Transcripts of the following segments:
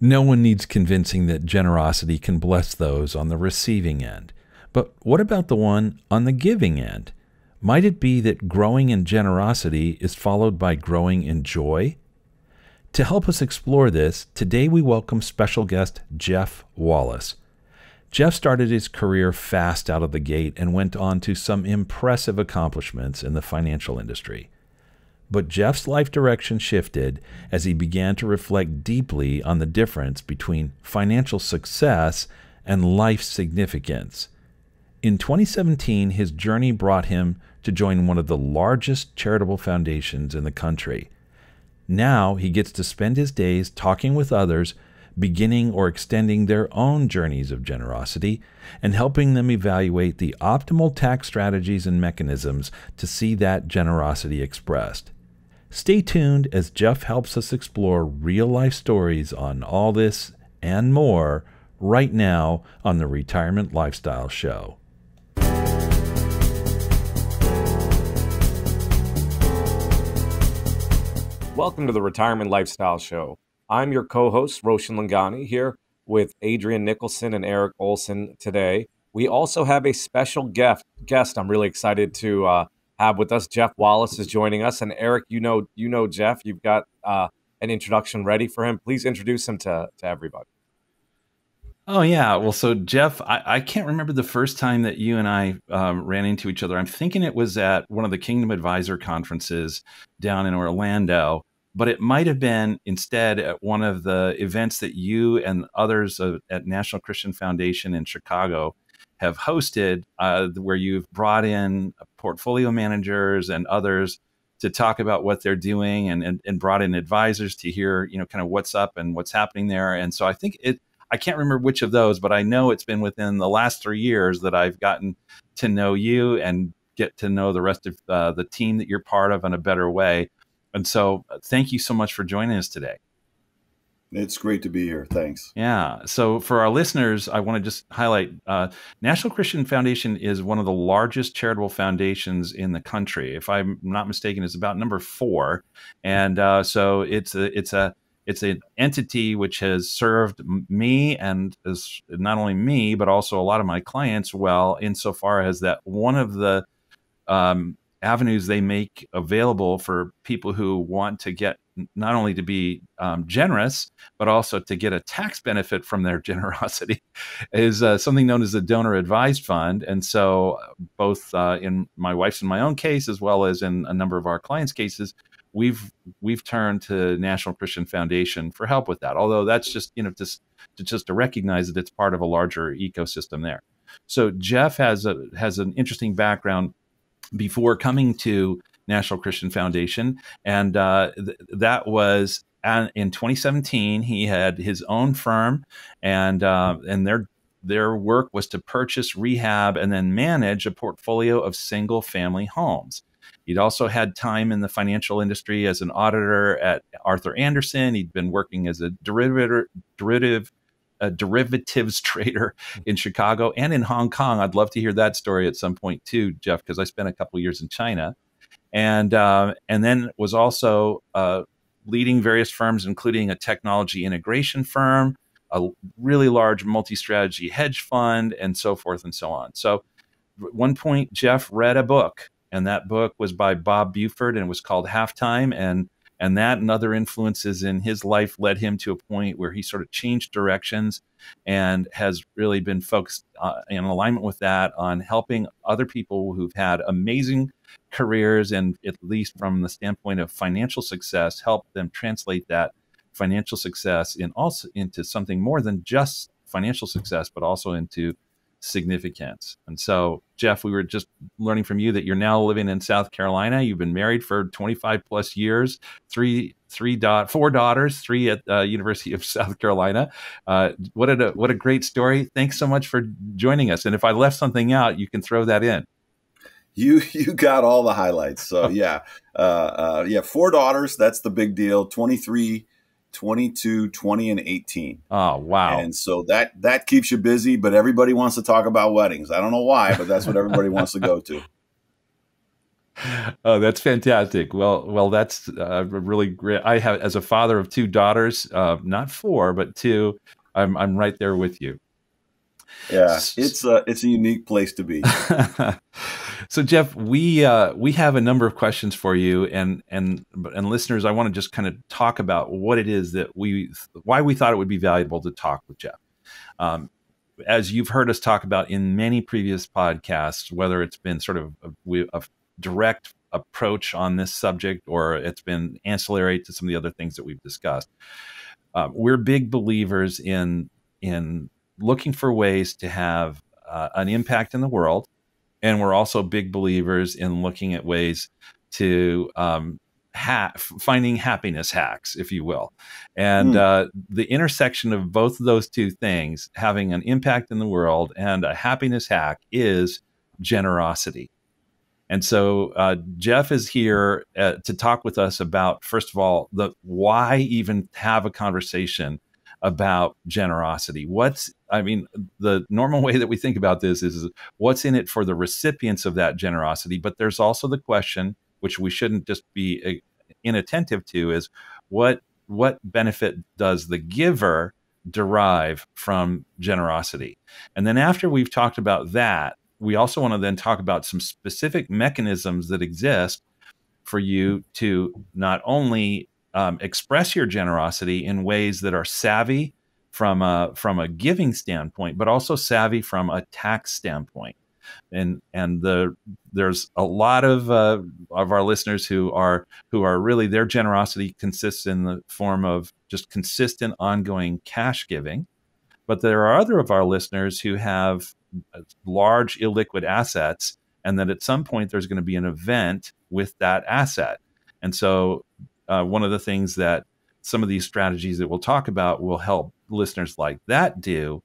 No one needs convincing that generosity can bless those on the receiving end. But what about the one on the giving end? Might it be that growing in generosity is followed by growing in joy? To help us explore this, today we welcome special guest Jeff Wallace. Jeff started his career fast out of the gate and went on to some impressive accomplishments in the financial industry. But Jeff's life direction shifted as he began to reflect deeply on the difference between financial success and life significance. In 2017, his journey brought him to join one of the largest charitable foundations in the country. Now he gets to spend his days talking with others, beginning or extending their own journeys of generosity, and helping them evaluate the optimal tax strategies and mechanisms to see that generosity expressed. Stay tuned as Jeff helps us explore real-life stories on all this and more right now on the Retirement Lifestyle Show. Welcome to the Retirement Lifestyle Show. I'm your co-host, Roshan Loungani, here with Adrian Nicholson and Erik Olson today. We also have a special guest I'm really excited to have with us. Jeff Wallace is joining us. And Erik, you know Jeff. You've got an introduction ready for him. Please introduce him to everybody. Oh, yeah. Well, so Jeff, I can't remember the first time that you and I ran into each other. I'm thinking it was at one of the Kingdom Advisor conferences down in Orlando, but it might have been instead at one of the events that you and others at National Christian Foundation in Chicago have hosted, where you've brought in portfolio managers and others to talk about what they're doing and brought in advisors to hear, kind of what's up and what's happening there. And so I think I can't remember which of those, but I know it's been within the last 3 years that I've gotten to know you and get to know the rest of the team that you're part of in a better way. And so thank you so much for joining us today. It's great to be here. Thanks. Yeah. So for our listeners, I want to just highlight National Christian Foundation is one of the largest charitable foundations in the country. If I'm not mistaken, it's about number 4. And so it's an entity which has served me and is not only me, but also a lot of my clients well, insofar as that one of the avenues they make available for people who want to get not only to be generous, but also to get a tax benefit from their generosity is something known as the donor advised fund. And so both in my wife's and my own case, as well as in a number of our clients' cases, we've turned to National Christian Foundation for help with that. Although that's just, just to recognize that it's part of a larger ecosystem there. So Jeff has an interesting background before coming to National Christian Foundation. And that was in 2017, he had his own firm, and their work was to purchase, rehab, and then manage a portfolio of single family homes. He'd also had time in the financial industry as an auditor at Arthur Andersen. He'd been working as a derivatives trader in Chicago and in Hong Kong. I'd love to hear that story at some point too, Jeff, because I spent a couple of years in China, and then was also leading various firms, including a technology integration firm, a really large multi-strategy hedge fund, and so forth and so on. So at one point, Jeff read a book. And that book was by Bob Buford and was called Halftime. And that and other influences in his life led him to a point where he sort of changed directions and has really been focused in alignment with that on helping other people who've had amazing careers and, at least from the standpoint of financial success, help them translate that financial success into something more than just financial success, but also into significance. And so, Jeff, we were just learning from you that you're now living in South Carolina. You've been married for 25 plus years, four daughters, 3 at University of South Carolina. What a great story. Thanks so much for joining us. And if I left something out, you can throw that in. You got all the highlights. So yeah. Yeah. 4 daughters. That's the big deal. 23, 22, 20, and 18. Oh, wow. And so that keeps you busy, but everybody wants to talk about weddings. I don't know why, but that's what everybody wants to go to. Oh, that's fantastic. Well, that's really great. I have, as a father of two daughters, not four, but two, I'm right there with you. Yeah, it's a unique place to be. So, Jeff, we have a number of questions for you, and listeners, I want to just kind of talk about what it is that why we thought it would be valuable to talk with Jeff. As you've heard us talk about in many previous podcasts, whether it's been sort of a direct approach on this subject, or it's been ancillary to some of the other things that we've discussed, we're big believers in looking for ways to have an impact in the world. And we're also big believers in looking at ways to finding happiness hacks, if you will. And the intersection of both of those two things, having an impact in the world and a happiness hack, is generosity. And so Jeff is here to talk with us about, first of all, why even have a conversation about generosity. I mean, the normal way that we think about this is what's in it for the recipients of that generosity. But there's also the question, which we shouldn't just be inattentive to, is what benefit does the giver derive from generosity? And then after we've talked about that, we also want to then talk about some specific mechanisms that exist for you to not only express your generosity in ways that are savvy from a giving standpoint, but also savvy from a tax standpoint. And there's a lot of our listeners who are really, their generosity consists in the form of just consistent, ongoing cash giving. But there are other of our listeners who have large illiquid assets, and that at some point there's going to be an event with that asset. And so one of the things that some of these strategies that we'll talk about will help listeners like that do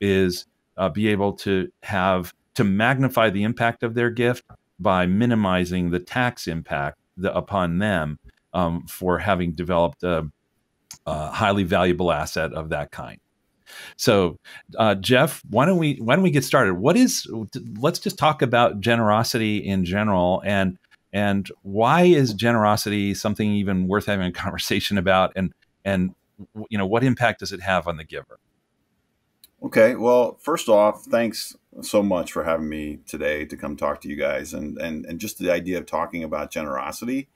is be able to magnify the impact of their gift by minimizing the tax impact upon them for having developed a highly valuable asset of that kind. So, Jeff, why don't we get started? Let's just talk about generosity in general, and why is generosity something even worth having a conversation about? And you know, what impact does it have on the giver? Okay. Well, first off, thanks so much for having me today to come talk to you guys, and just the idea of talking about generosity.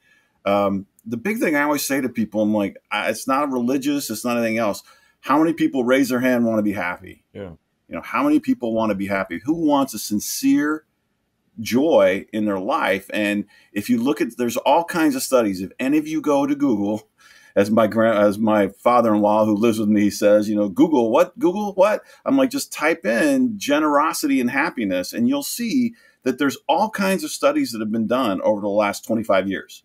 The big thing I always say to people, I'm like, it's not religious, it's not anything else. How many people raise their hand and want to be happy? Yeah. You know, how many people want to be happy? Who wants a sincere joy in their life? And if you look at, there's all kinds of studies. If any of you go to Google, as my father-in-law who lives with me says, you know, Google what? Google what? I'm like, just type in generosity and happiness, and you'll see that there's all kinds of studies that have been done over the last 25 years.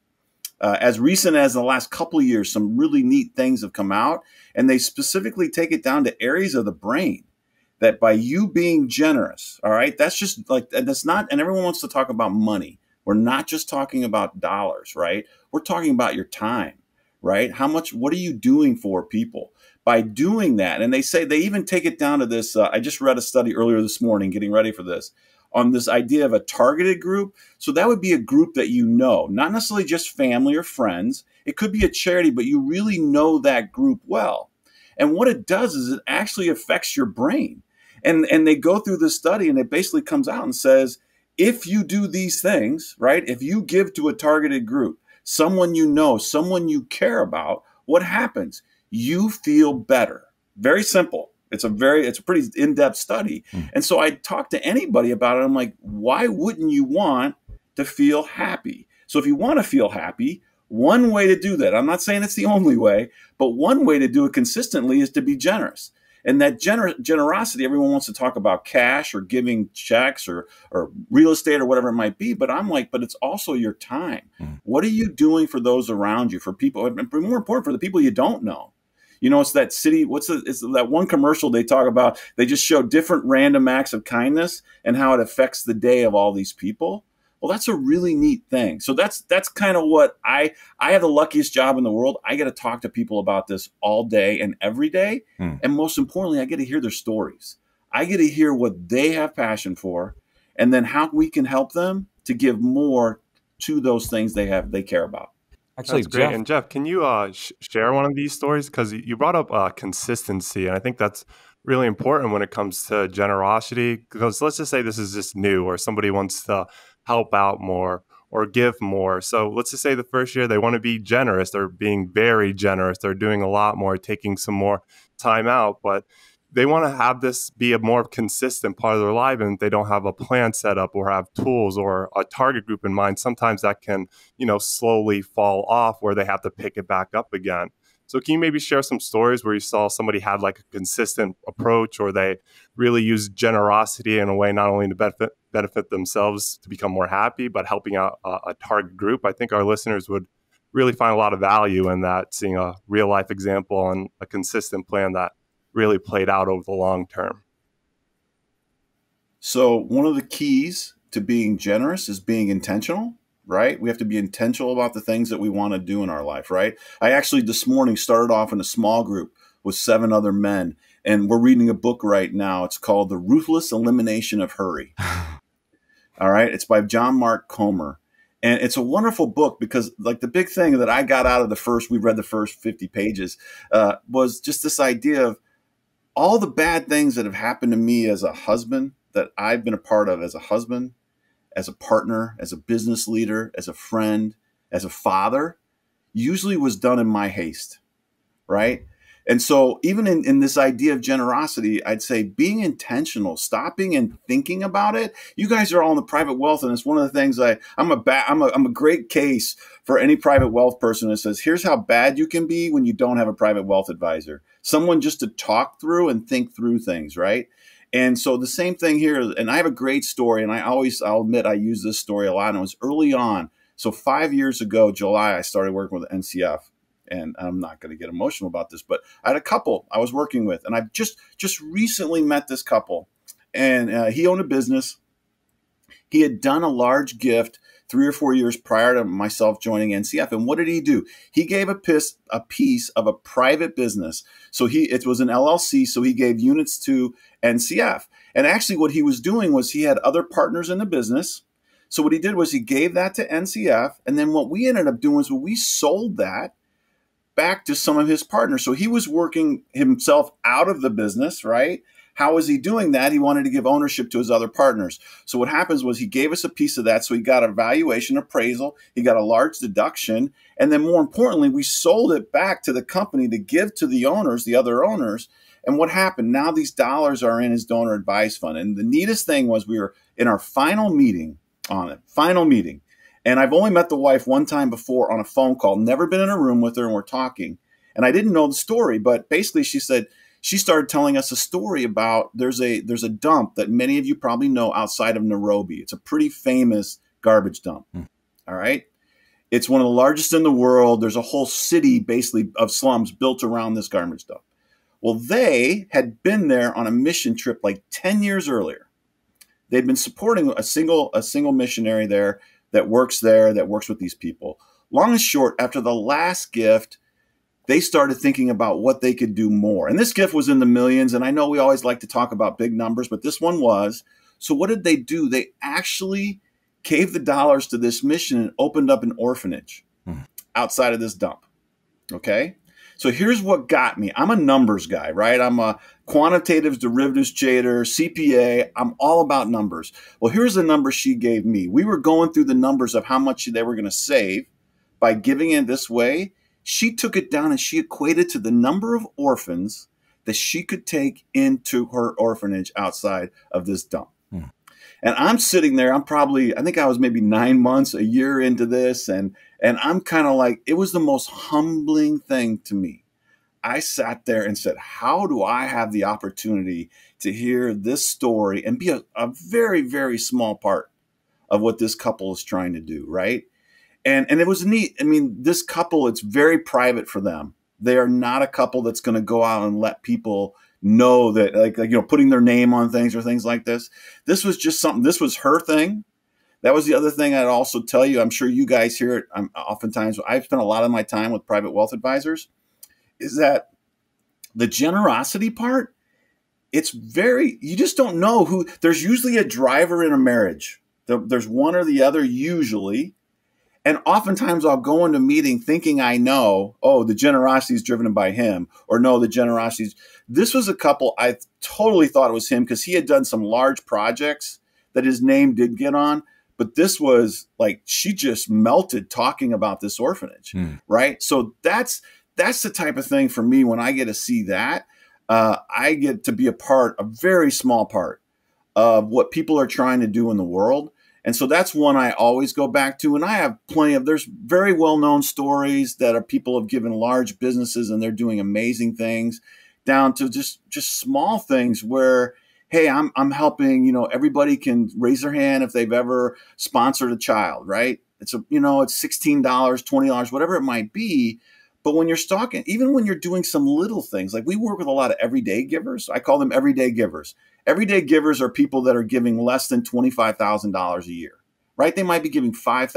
As recent as the last couple of years, some really neat things have come out, and they specifically take it down to areas of the brain that by you being generous, all right, that's just like, that's not, and everyone wants to talk about money. We're not just talking about dollars, right? We're talking about your time, right? How much, what are you doing for people? By doing that, and they say, they even take it down to this, I just read a study earlier this morning, getting ready for this, on this idea of a targeted group. So that would be a group that you know, not necessarily just family or friends. It could be a charity, but you really know that group well. And what it does is it actually affects your brain. And they go through this study, and it basically comes out and says, if you do these things, right, if you give to a targeted group, someone you know, someone you care about, what happens? You feel better. Very simple. It's a pretty in-depth study. And so I talked to anybody about it. I'm like, why wouldn't you want to feel happy? So if you want to feel happy, one way to do that, I'm not saying it's the only way, but one way to do it consistently is to be generous. And that generosity, everyone wants to talk about cash or giving checks or real estate or whatever it might be. But I'm like, but it's also your time. What are you doing for those around you, for people, and more important, for the people you don't know? You know, it's that city, it's that one commercial they talk about. They just show different random acts of kindness and how it affects the day of all these people. Well, that's a really neat thing. So that's kind of what I have the luckiest job in the world. I get to talk to people about this all day and every day. And most importantly, I get to hear their stories. I get to hear what they have passion for, and then how we can help them to give more to those things they care about. Actually, that's great. Jeff. And Jeff, can you share one of these stories? Because you brought up consistency, and I think that's really important when it comes to generosity. Because let's just say this is just new, or somebody wants to help out more or give more. So let's just say the first year they want to be generous. They're being very generous. They're doing a lot more, taking some more time out, but they want to have this be a more consistent part of their life, and they don't have a plan set up or have tools or a target group in mind. Sometimes that can, you know, slowly fall off where they have to pick it back up again. So can you maybe share some stories where you saw somebody had like a consistent approach, or they really used generosity in a way not only to benefit themselves to become more happy, but helping out a target group? I think our listeners would really find a lot of value in that, seeing a real life example and a consistent plan that really played out over the long term. So one of the keys to being generous is being intentional, right? We have to be intentional about the things that we want to do in our life, right? I actually this morning started off in a small group with 7 other men, and we're reading a book right now. It's called The Ruthless Elimination of Hurry. All right. It's by John Mark Comer. And it's a wonderful book because, like, the big thing that I got out of we read the first 50 pages was just this idea of all the bad things that have happened to me as a husband, that I've been a part of as a husband, as a partner, as a business leader, as a friend, as a father, usually was done in my haste, right? And so even in this idea of generosity, I'd say being intentional, stopping and thinking about it. You guys are all in the private wealth, and it's one of the things I'm a great case for any private wealth person that says, here's how bad you can be when you don't have a private wealth advisor, someone just to talk through and think through things, right? And so the same thing here, and I have a great story, and I'll admit I use this story a lot, and it was early on. So 5 years ago, July, I started working with NCF. And I'm not going to get emotional about this, but I had a couple I was working with, and I've just recently met this couple, and he owned a business. He had done a large gift 3 or 4 years prior to myself joining NCF. And what did he do? He gave a piece of a private business. So it was an LLC. So he gave units to NCF. And actually what he was doing was he had other partners in the business. So what he did was he gave that to NCF. And then what we ended up doing is we sold that back to some of his partners. So he was working himself out of the business, right? How was he doing that? He wanted to give ownership to his other partners. So what happens was he gave us a piece of that. So he got a valuation appraisal. He got a large deduction. And then more importantly, we sold it back to the company to give to the owners, the other owners. And what happened? Now these dollars are in his donor advised fund. And the neatest thing was we were in our final meeting on it, And I've only met the wife one time before on a phone call, never been in a room with her, and we're talking. And I didn't know the story, but basically she started telling us a story about there's a dump that many of you probably know outside of Nairobi. It's a pretty famous garbage dump. All right. It's one of the largest in the world. There's a whole city basically of slums built around this garbage dump. Well, they had been there on a mission trip like 10 years earlier. They'd been supporting a single missionary there that works with these people. Long and short, after the last gift, they started thinking about what they could do more. And this gift was in the millions. And I know we always like to talk about big numbers, but this one was. So what did they do? They actually gave the dollars to this mission and opened up an orphanage outside of this dump. Okay. So here's what got me. I'm a numbers guy, right? I'm a quantitative derivatives trader, CPA. I'm all about numbers. Well, here's the number she gave me. We were going through the numbers of how much they were going to save by giving it this way. She took it down and she equated to the number of orphans that she could take into her orphanage outside of this dump. And I'm sitting there, I think I was maybe 9 months, a year into this. And I'm kind of like, it was the most humbling thing to me. I sat there and said, how do I have the opportunity to hear this story and be a very, very small part of what this couple is trying to do, right? And it was neat. I mean, this couple, it's very private for them. They are not a couple that's going to go out and let people know that, like, you know, putting their name on things or things like this. This was just something, this was her thing. That was the other thing I'd also tell you. I'm sure you guys hear it. Oftentimes, I've spent a lot of my time with private wealth advisors, is that the generosity part, you just don't know who. There's usually a driver in a marriage. There's one or the other usually. And oftentimes I'll go into a meeting thinking I know, oh, the generosity is driven by him, or no, the generosity is. This was a couple I totally thought it was him because he had done some large projects that his name did get on. But this was like, she just melted talking about this orphanage, right? So that's the type of thing for me when I get to see that. I get to be a part, a very small part of what people are trying to do in the world. And so that's one I always go back to. And I have plenty of, there's very well-known stories that are people have given large businesses and they're doing amazing things, down to just small things where, hey, I'm helping, you know, everybody can raise their hand if they've ever sponsored a child, right? It's a, you know, it's $16, $20, whatever it might be. But when you're stalking, even when you're doing some little things, like we work with a lot of everyday givers. I call them everyday givers. Everyday givers are people that are giving less than $25,000 a year, right? They might be giving $5,000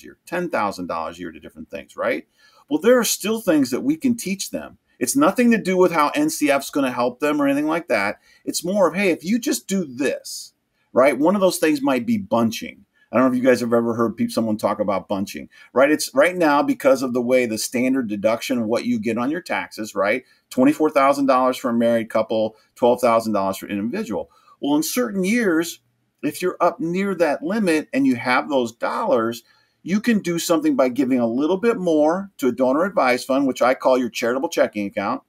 a year, $10,000 a year to different things, right? Well, there are still things that we can teach them. It's nothing to do with how NCF's going to help them or anything like that. It's more of, hey, if you just do this, right? One of those things might be bunching. I don't know if you guys have ever heard someone talk about bunching, right? It's right now because of the way the standard deduction of what you get on your taxes, right? $24,000 for a married couple, $12,000 for an individual. Well, in certain years, if you're up near that limit and you have those dollars, you can do something by giving a little bit more to a donor advised fund, which I call your charitable checking account.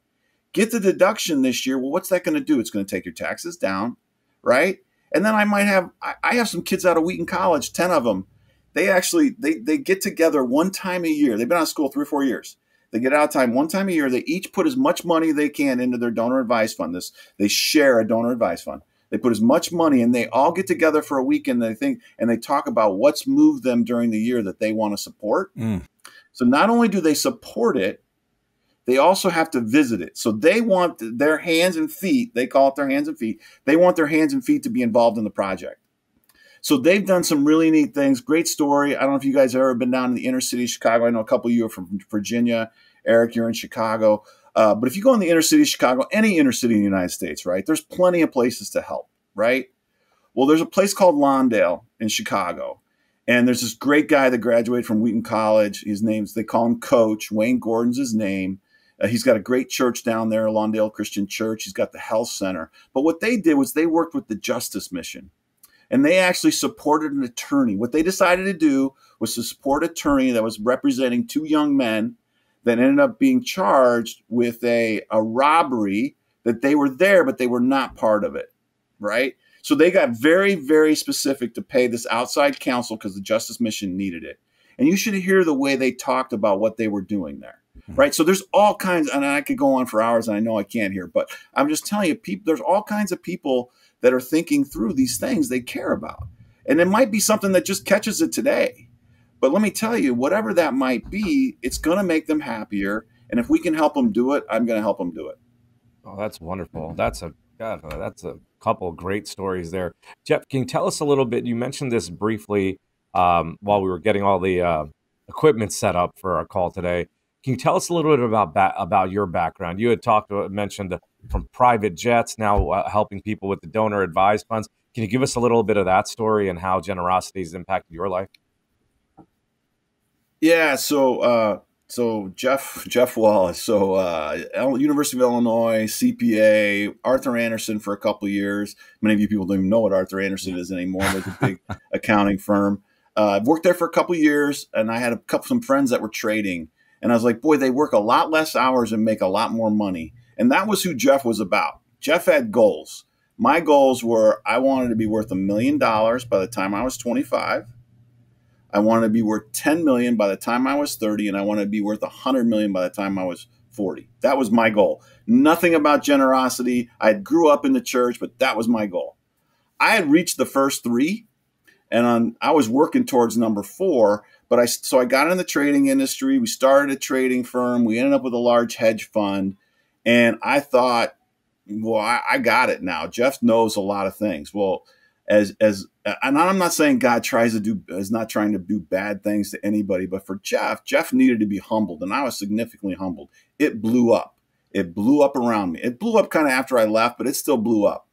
Get the deduction this year. Well, what's that going to do? It's going to take your taxes down, right? And then I might have, I have some kids out of Wheaton College, 10 of them. They actually, they get together one time a year. They've been out of school 3 or 4 years. They get out of time one time a year. They each put as much money they can into their donor advised fund. They share a donor advised fund. They put as much money and they all get together for a week and they talk about what's moved them during the year that they want to support. So not only do they support it, they also have to visit it. So they want their hands and feet, they call it their hands and feet, they want their hands and feet to be involved in the project. So they've done some really neat things. Great story. I don't know if you guys have ever been down in the inner city of Chicago. I know a couple of you are from Virginia. Eric, you're in Chicago. But if you go in the inner city of Chicago, any inner city in the United States, right, there's plenty of places to help, right? Well, there's a place called Lawndale in Chicago. And there's this great guy that graduated from Wheaton College. His name's, they call him Coach. Wayne Gordon's his name. He's got a great church down there, Lawndale Christian Church. He's got the health center. But what they did was they worked with the justice mission, and they actually supported an attorney. What they decided to do was to support an attorney that was representing 2 young men that ended up being charged with a robbery that they were there, but they were not part of it, right? So they got very, very specific to pay this outside counsel because the justice mission needed it. And you should hear the way they talked about what they were doing there. Right. So there's all kinds, and I could go on for hours and I know I can't here, but I'm just telling you, people, there's all kinds of people that are thinking through these things they care about. And it might be something that just catches it today. But let me tell you, whatever that might be, it's going to make them happier. And if we can help them do it, I'm going to help them do it. Oh, that's wonderful. That's a couple of great stories there. Jeff, can you tell us a little bit? You mentioned this briefly while we were getting all the equipment set up for our call today. Can you tell us a little bit about your background? You had mentioned from private jets, now helping people with the donor advised funds. Can you give us a little bit of that story and how generosity has impacted your life? Yeah, so Jeff Wallace, University of Illinois, CPA, Arthur Andersen for a couple of years. Many of you people don't even know what Arthur Andersen is anymore. It's a big accounting firm. I've worked there for a couple of years, and I had some friends that were trading. And I was like, boy, they work a lot less hours and make a lot more money. And that was who Jeff was about. Jeff had goals. My goals were I wanted to be worth $1 million by the time I was 25. I wanted to be worth 10 million by the time I was 30. And I wanted to be worth 100 million by the time I was 40. That was my goal. Nothing about generosity. I grew up in the church, but that was my goal. I had reached the first 3 and I was working towards number 4. But so I got in the trading industry. We started a trading firm. We ended up with a large hedge fund. And I thought, well, I got it now. Jeff knows a lot of things. Well, and I'm not saying God is not trying to do bad things to anybody, but for Jeff needed to be humbled. And I was significantly humbled. It blew up. It blew up around me. It blew up kind of after I left, but it still blew up.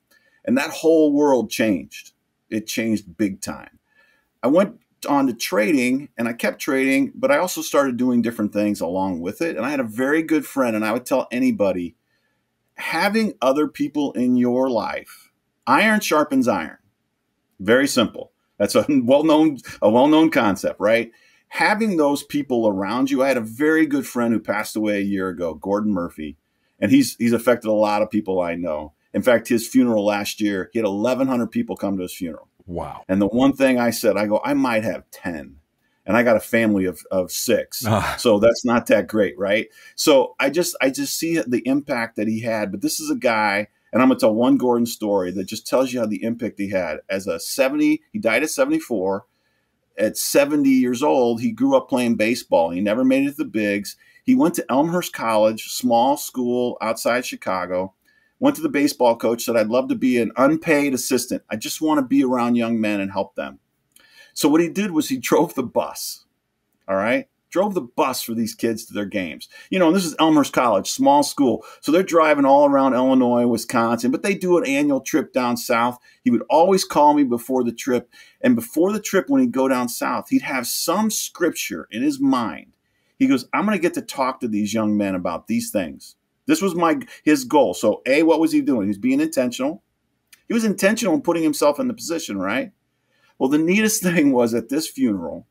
And that whole world changed. It changed big time. I went on to trading, and I kept trading, but I also started doing different things along with it. And I had a very good friend, and I would tell anybody, having other people in your life, iron sharpens iron. Very simple. That's a well-known concept, right? Having those people around you. I had a very good friend who passed away a year ago, Gordon Murphy, and he's affected a lot of people I know. In fact, his funeral last year, he had 1,100 people come to his funeral. Wow. And the one thing I said, I go, I might have 10. And I got a family of 6. So that's not that great, right? So I just see the impact that he had. But this is a guy, and I'm going to tell one Gordon story that just tells you how the impact he had. As a 70, he died at 74. At 70 years old, he grew up playing baseball. He never made it to the bigs. He went to Elmhurst College, small school outside Chicago. Went to the baseball coach, said, I'd love to be an unpaid assistant. I just want to be around young men and help them. So what he did was he drove the bus, all right? Drove the bus for these kids to their games. You know, and this is Elmhurst College, small school. So they're driving all around Illinois, Wisconsin, but they do an annual trip down south. He would always call me before the trip. And before the trip, when he'd go down south, he'd have some scripture in his mind. He goes, I'm going to get to talk to these young men about these things. This was his goal. So A, what was he doing? He was being intentional. He was intentional in putting himself in the position, right? Well, the neatest thing was at this funeral,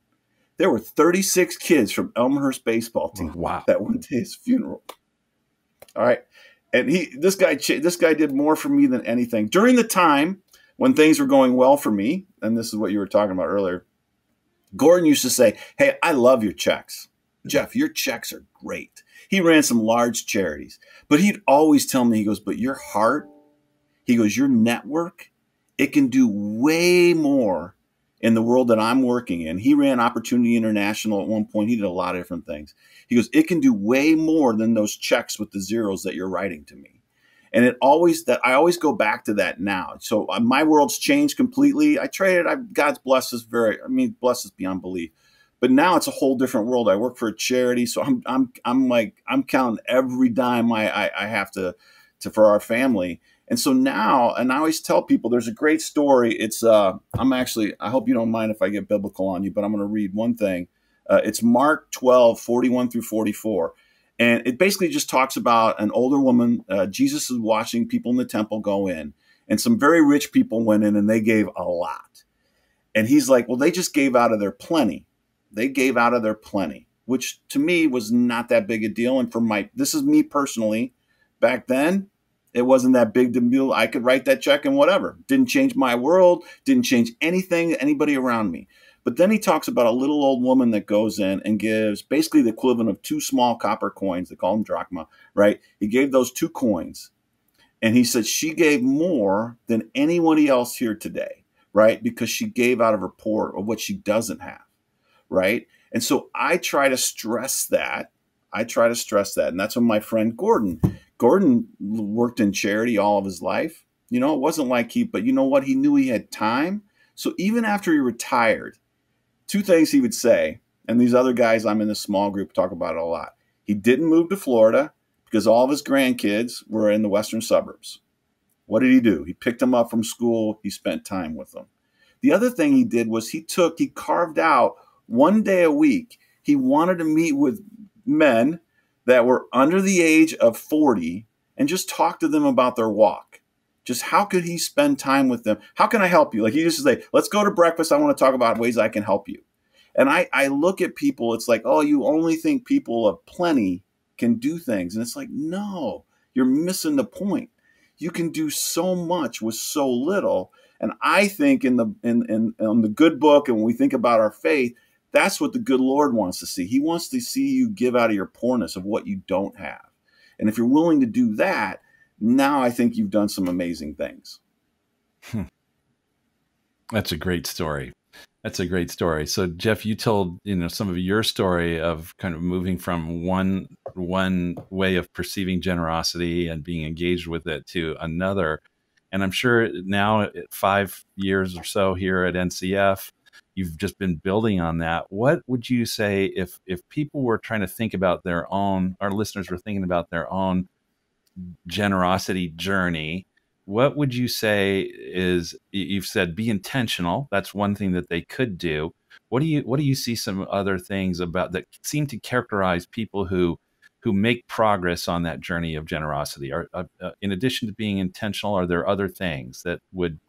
there were 36 kids from Elmhurst baseball team that went to his funeral. All right. And this guy did more for me than anything. During the time when things were going well for me, and this is what you were talking about earlier, Gordon used to say, hey, I love your checks. Jeff, your checks are great. He ran some large charities, but he'd always tell me, he goes, but your heart, he goes, your network, it can do way more in the world that I'm working in. He ran Opportunity International at one point. He did a lot of different things. He goes, it can do way more than those checks with the zeros that you're writing to me. And I always go back to that now. So my world's changed completely. I traded, God's blessed us blessed us beyond belief. But now it's a whole different world. I work for a charity, so I'm counting every dime I have to for our family. And so now, and I always tell people, there's a great story. It's I hope you don't mind if I get biblical on you, but I'm going to read one thing. It's Mark 12:41 through 44, and it basically just talks about an older woman. Jesus is watching people in the temple go in, and some very rich people went in and they gave a lot, and he's like, well, they just gave out of their plenty. They gave out of their plenty, which to me was not that big a deal. And this is me personally. Back then, it wasn't that big a deal. I could write that check and whatever. Didn't change my world. Didn't change anything, anybody around me. But then he talks about a little old woman that goes in and gives basically the equivalent of 2 small copper coins. They call them drachma, right? He gave those 2 coins. And he said she gave more than anybody else here today, right? Because she gave out of her poor, or what she doesn't have. Right. And so I try to stress that. And that's when my friend Gordon worked in charity all of his life. You know, it wasn't like but you know what? He knew he had time. So even after he retired, 2 things he would say. And these other guys I'm in this small group talk about it a lot. He didn't move to Florida because all of his grandkids were in the western suburbs. What did he do? He picked them up from school. He spent time with them. The other thing he did was he carved out one day a week. He wanted to meet with men that were under the age of 40 and just talk to them about their walk. Just how could he spend time with them? How can I help you? Like he used to say, let's go to breakfast. I want to talk about ways I can help you. And I look at people, it's like, oh, you only think people of plenty can do things. And it's like, no, you're missing the point. You can do so much with so little. And I think in the good book, and when we think about our faith, that's what the good Lord wants to see. He wants to see you give out of your poorness of what you don't have. And if you're willing to do that, now I think you've done some amazing things. That's a great story. So Jeff, you told, some of your story of kind of moving from one way of perceiving generosity and being engaged with it to another. And I'm sure now 5 years or so here at NCF, you've just been building on that. What would you say if people were trying to think about their own, our listeners were thinking about their own generosity journey, what would you say is, you've said be intentional. That's one thing that they could do. What do you see some other things about that seem to characterize people who make progress on that journey of generosity? Are, in addition to being intentional, are there other things that would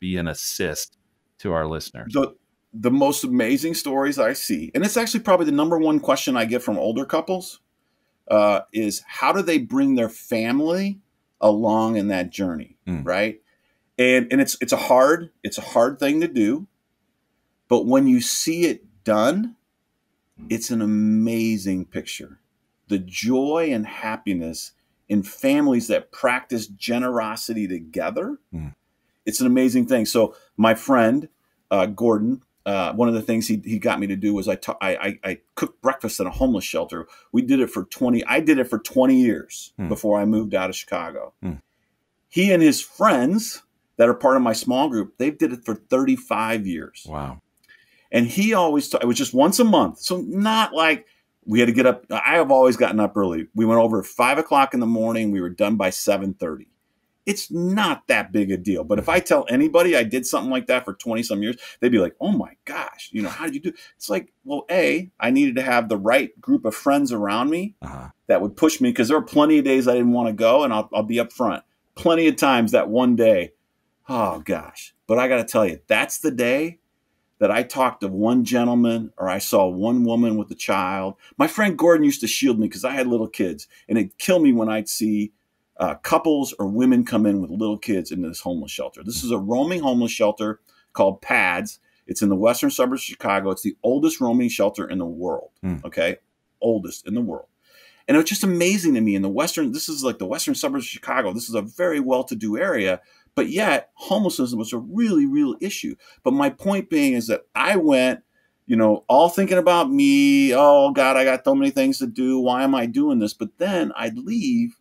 be an assist to our listeners? The most amazing stories I see, and it's actually probably the number one question I get from older couples, is how do they bring their family along in that journey, right? And it's a hard thing to do, but when you see it done, it's an amazing picture. The joy and happiness in families that practice generosity together, it's an amazing thing. So my friend, Gordon, one of the things he got me to do was I cooked breakfast in a homeless shelter. We did it for 20 years before I moved out of Chicago. He and his friends that are part of my small group, they did it for 35 years. Wow. And he always, it was just once a month. So not like we had to get up. I have always gotten up early. We went over at 5 o'clock in the morning. We were done by 7:30. It's not that big a deal. But if I tell anybody I did something like that for 20 some years, they'd be like, oh my gosh, you know, how did you do it? It's like, well, A, I needed to have the right group of friends around me that would push me, because there were plenty of days I didn't want to go, and I'll be up front. Plenty of times that one day, oh gosh. But I got to tell you, that's the day that I talked to one gentleman or I saw one woman with a child. My friend Gordon used to shield me because I had little kids, and it'd kill me when I'd see couples or women come in with little kids in this homeless shelter. This is a roaming homeless shelter called PADS. It's in the western suburbs of Chicago. It's the oldest roaming shelter in the world. Okay. Oldest in the world. And it was just amazing to me in the western, this is like the western suburbs of Chicago. This is a very well-to-do area, but yet homelessness was a really real issue. But my point being is that I went, you know, all thinking about me. Oh God, I got so many things to do. Why am I doing this? But then I'd leave,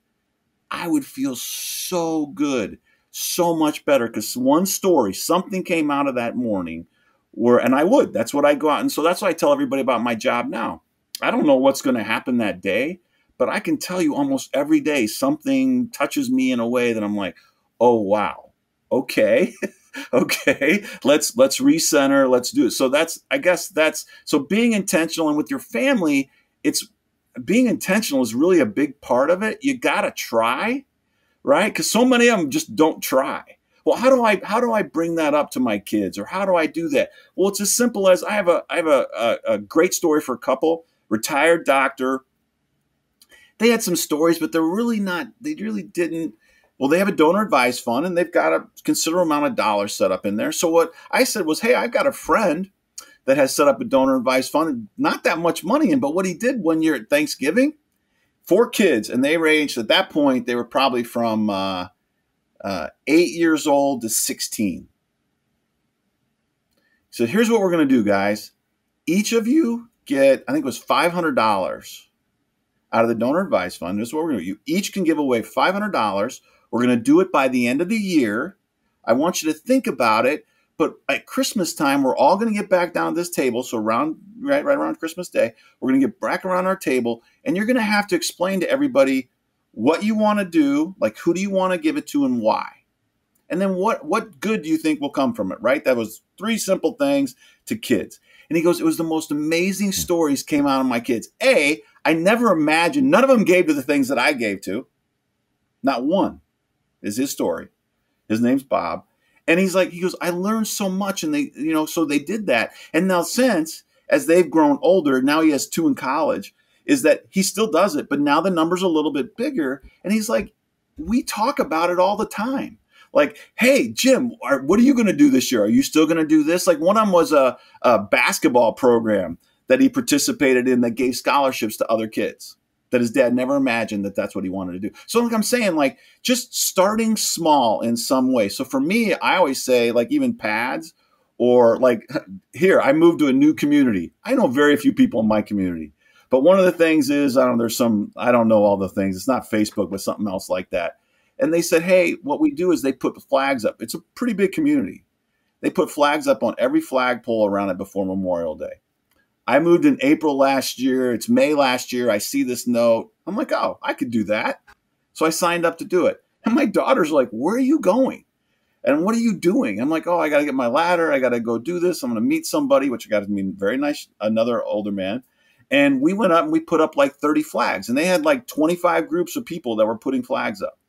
I would feel so good, so much better, because one story, something came out of that morning where, and I would, that's what I go out. And so that's why I tell everybody about my job now. I don't know what's going to happen that day, but I can tell you almost every day something touches me in a way that I'm like, oh, wow. Okay. Okay. Let's recenter. Let's do it. So that's, I guess that's, so being intentional, and with your family, it's, being intentional is really a big part of it. You got to try, right? Because so many of them just don't try. Well, how do I bring that up to my kids, or how do I do that? Well, it's as simple as I have a great story for a couple, retired doctor. They had some stories, but they really didn't. Well, they have a donor advised fund, and they've got a considerable amount of dollars set up in there. So what I said was, hey, I've got a friend that has set up a donor advised fund, not that much money in, but what he did one year at Thanksgiving, 4 kids, and they ranged, at that point, they were probably from 8 years old to 16. So here's what we're going to do, guys. Each of you get, I think it was $500 out of the donor advised fund. This is what we're going to do. You each can give away $500. We're going to do it by the end of the year. I want you to think about it. But at Christmas time, we're all going to get back down to this table. So right around Christmas Day, we're going to get back around our table, and you're going to have to explain to everybody what you want to do, like who do you want to give it to and why. And then what good do you think will come from it, right? That was 3 simple things to kids. And he goes, it was the most amazing stories came out of my kids. A, I never imagined, none of them gave to the things that I gave to. Not one is his story. His name's Bob. And he's like, he goes, I learned so much. And they, you know, so they did that. And now since, as they've grown older, now he has 2 in college, is that he still does it. But now the number's a little bit bigger. And he's like, we talk about it all the time. Like, hey, Jim, what are you going to do this year? Are you still going to do this? Like, one of them was a basketball program that he participated in that gave scholarships to other kids, that his dad never imagined that that's what he wanted to do. So like I'm saying, like just starting small in some way. So for me, I always say, like, even PADS, or like here, I moved to a new community. I know very few people in my community, but one of the things is, I don't know all the things. It's not Facebook, but something else like that. And they said, hey, what we do is they put the flags up. It's a pretty big community. They put flags up on every flagpole around it before Memorial Day. I moved in April last year. It's May last year. I see this note. I'm like, oh, I could do that. So I signed up to do it. And my daughter's like, where are you going? And what are you doing? I'm like, oh, I got to get my ladder. I got to go do this. I'm going to meet somebody, which I got to meet very nice, another older man. And we went up and we put up like 30 flags. And they had like 25 groups of people that were putting flags up,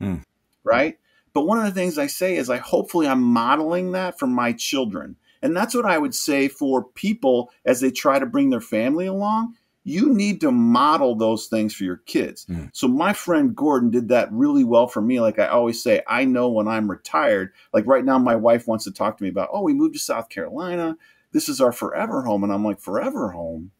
right? But one of the things I say is hopefully I'm modeling that for my children. And that's what I would say for people as they try to bring their family along. You need to model those things for your kids. So my friend Gordon did that really well for me. Like I always say, I know when I'm retired, like right now my wife wants to talk to me about, oh, we moved to South Carolina. This is our forever home. And I'm like, forever home?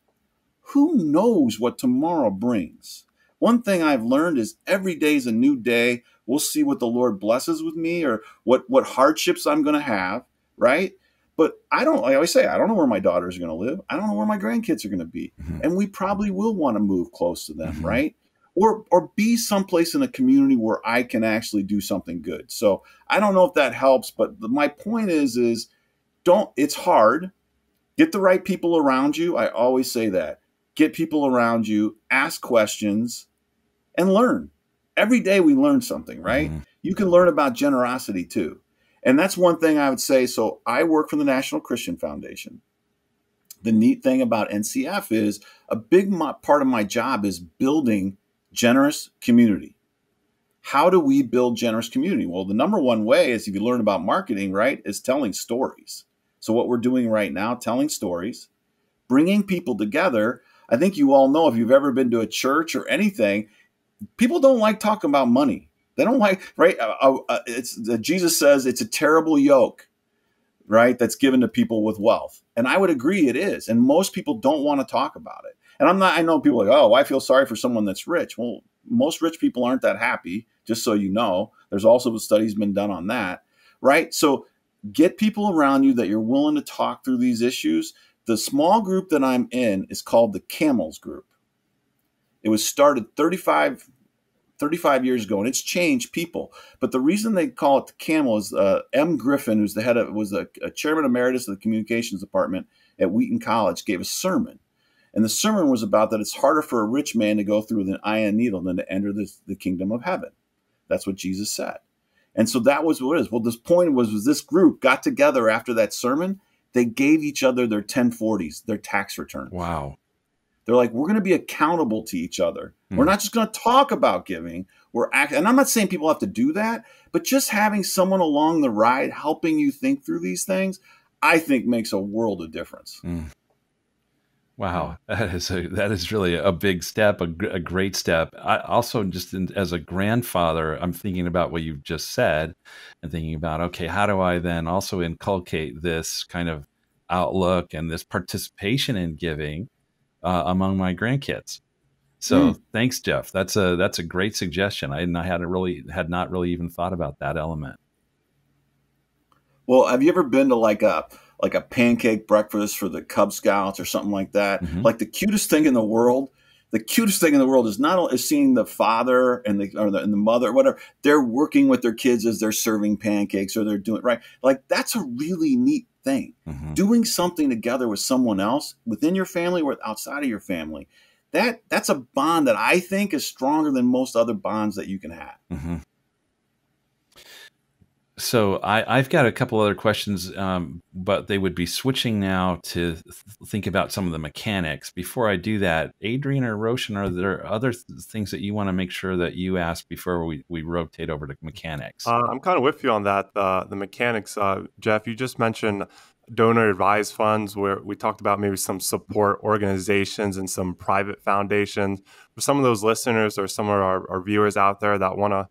Who knows what tomorrow brings? One thing I've learned is every day is a new day. We'll see what the Lord blesses with me or what hardships I'm going to have, right? But I always say, I don't know where my daughters are going to live. I don't know where my grandkids are going to be. And we probably will want to move close to them, right? Or be someplace in a community where I can actually do something good. So I don't know if that helps, but my point is don't, it's hard. Get the right people around you. I always say that. Get people around you, ask questions, and learn. Every day we learn something, right? You can learn about generosity too. And that's one thing I would say. So I work for the National Christian Foundation. The neat thing about NCF is a big part of my job is building generous community. How do we build generous community? Well, the number one way is if you learn about marketing, right, is telling stories. So what we're doing right now, telling stories, bringing people together. I think you all know if you've ever been to a church or anything, people don't like talking about money. They don't like, right? Jesus says it's a terrible yoke, right? That's given to people with wealth. And I would agree it is. And most people don't want to talk about it. And I know people are like, oh, I feel sorry for someone that's rich. Well, most rich people aren't that happy, just so you know. There's also studies been done on that, right? So get people around you that you're willing to talk through these issues. The small group that I'm in is called the Camels Group. It was started 35 years ago, and it's changed people. But the reason they call it the Camel is M. Griffin, who's the head of, was a chairman emeritus of the communications department at Wheaton College, gave a sermon. And the sermon was about that it's harder for a rich man to go through with an iron needle than to enter the kingdom of heaven. That's what Jesus said. And so that was what it is. Well, this point was this group got together after that sermon. They gave each other their 1040s, their tax returns. Wow. They're like, we're going to be accountable to each other. We're not just going to talk about giving. And I'm not saying people have to do that, but just having someone along the ride helping you think through these things, I think makes a world of difference. Wow, that is really a big step, a great step. I also just as a grandfather, I'm thinking about what you've just said and thinking about, okay, how do I then also inculcate this kind of outlook and this participation in giving among my grandkids. So thanks, Jeff. That's a great suggestion. I had not really even thought about that element. Well, have you ever been to like a pancake breakfast for the Cub Scouts or something like that? Like the cutest thing in the world is not seeing the father and the mother or whatever. They're working with their kids as they're serving pancakes or they're doing right. Like that's a really neat thing. Doing something together with someone else within your family or outside of your family, that's a bond that I think is stronger than most other bonds that you can have. So I've got a couple other questions, but they would be switching now to think about some of the mechanics. Before I do that, Adrian or Roshan, are there other things that you want to make sure that you ask before we rotate over to mechanics? I'm kind of with you on that. The mechanics, Jeff, you just mentioned donor advised funds where we talked about maybe some support organizations and some private foundations. For some of those listeners or some of our viewers out there that want to,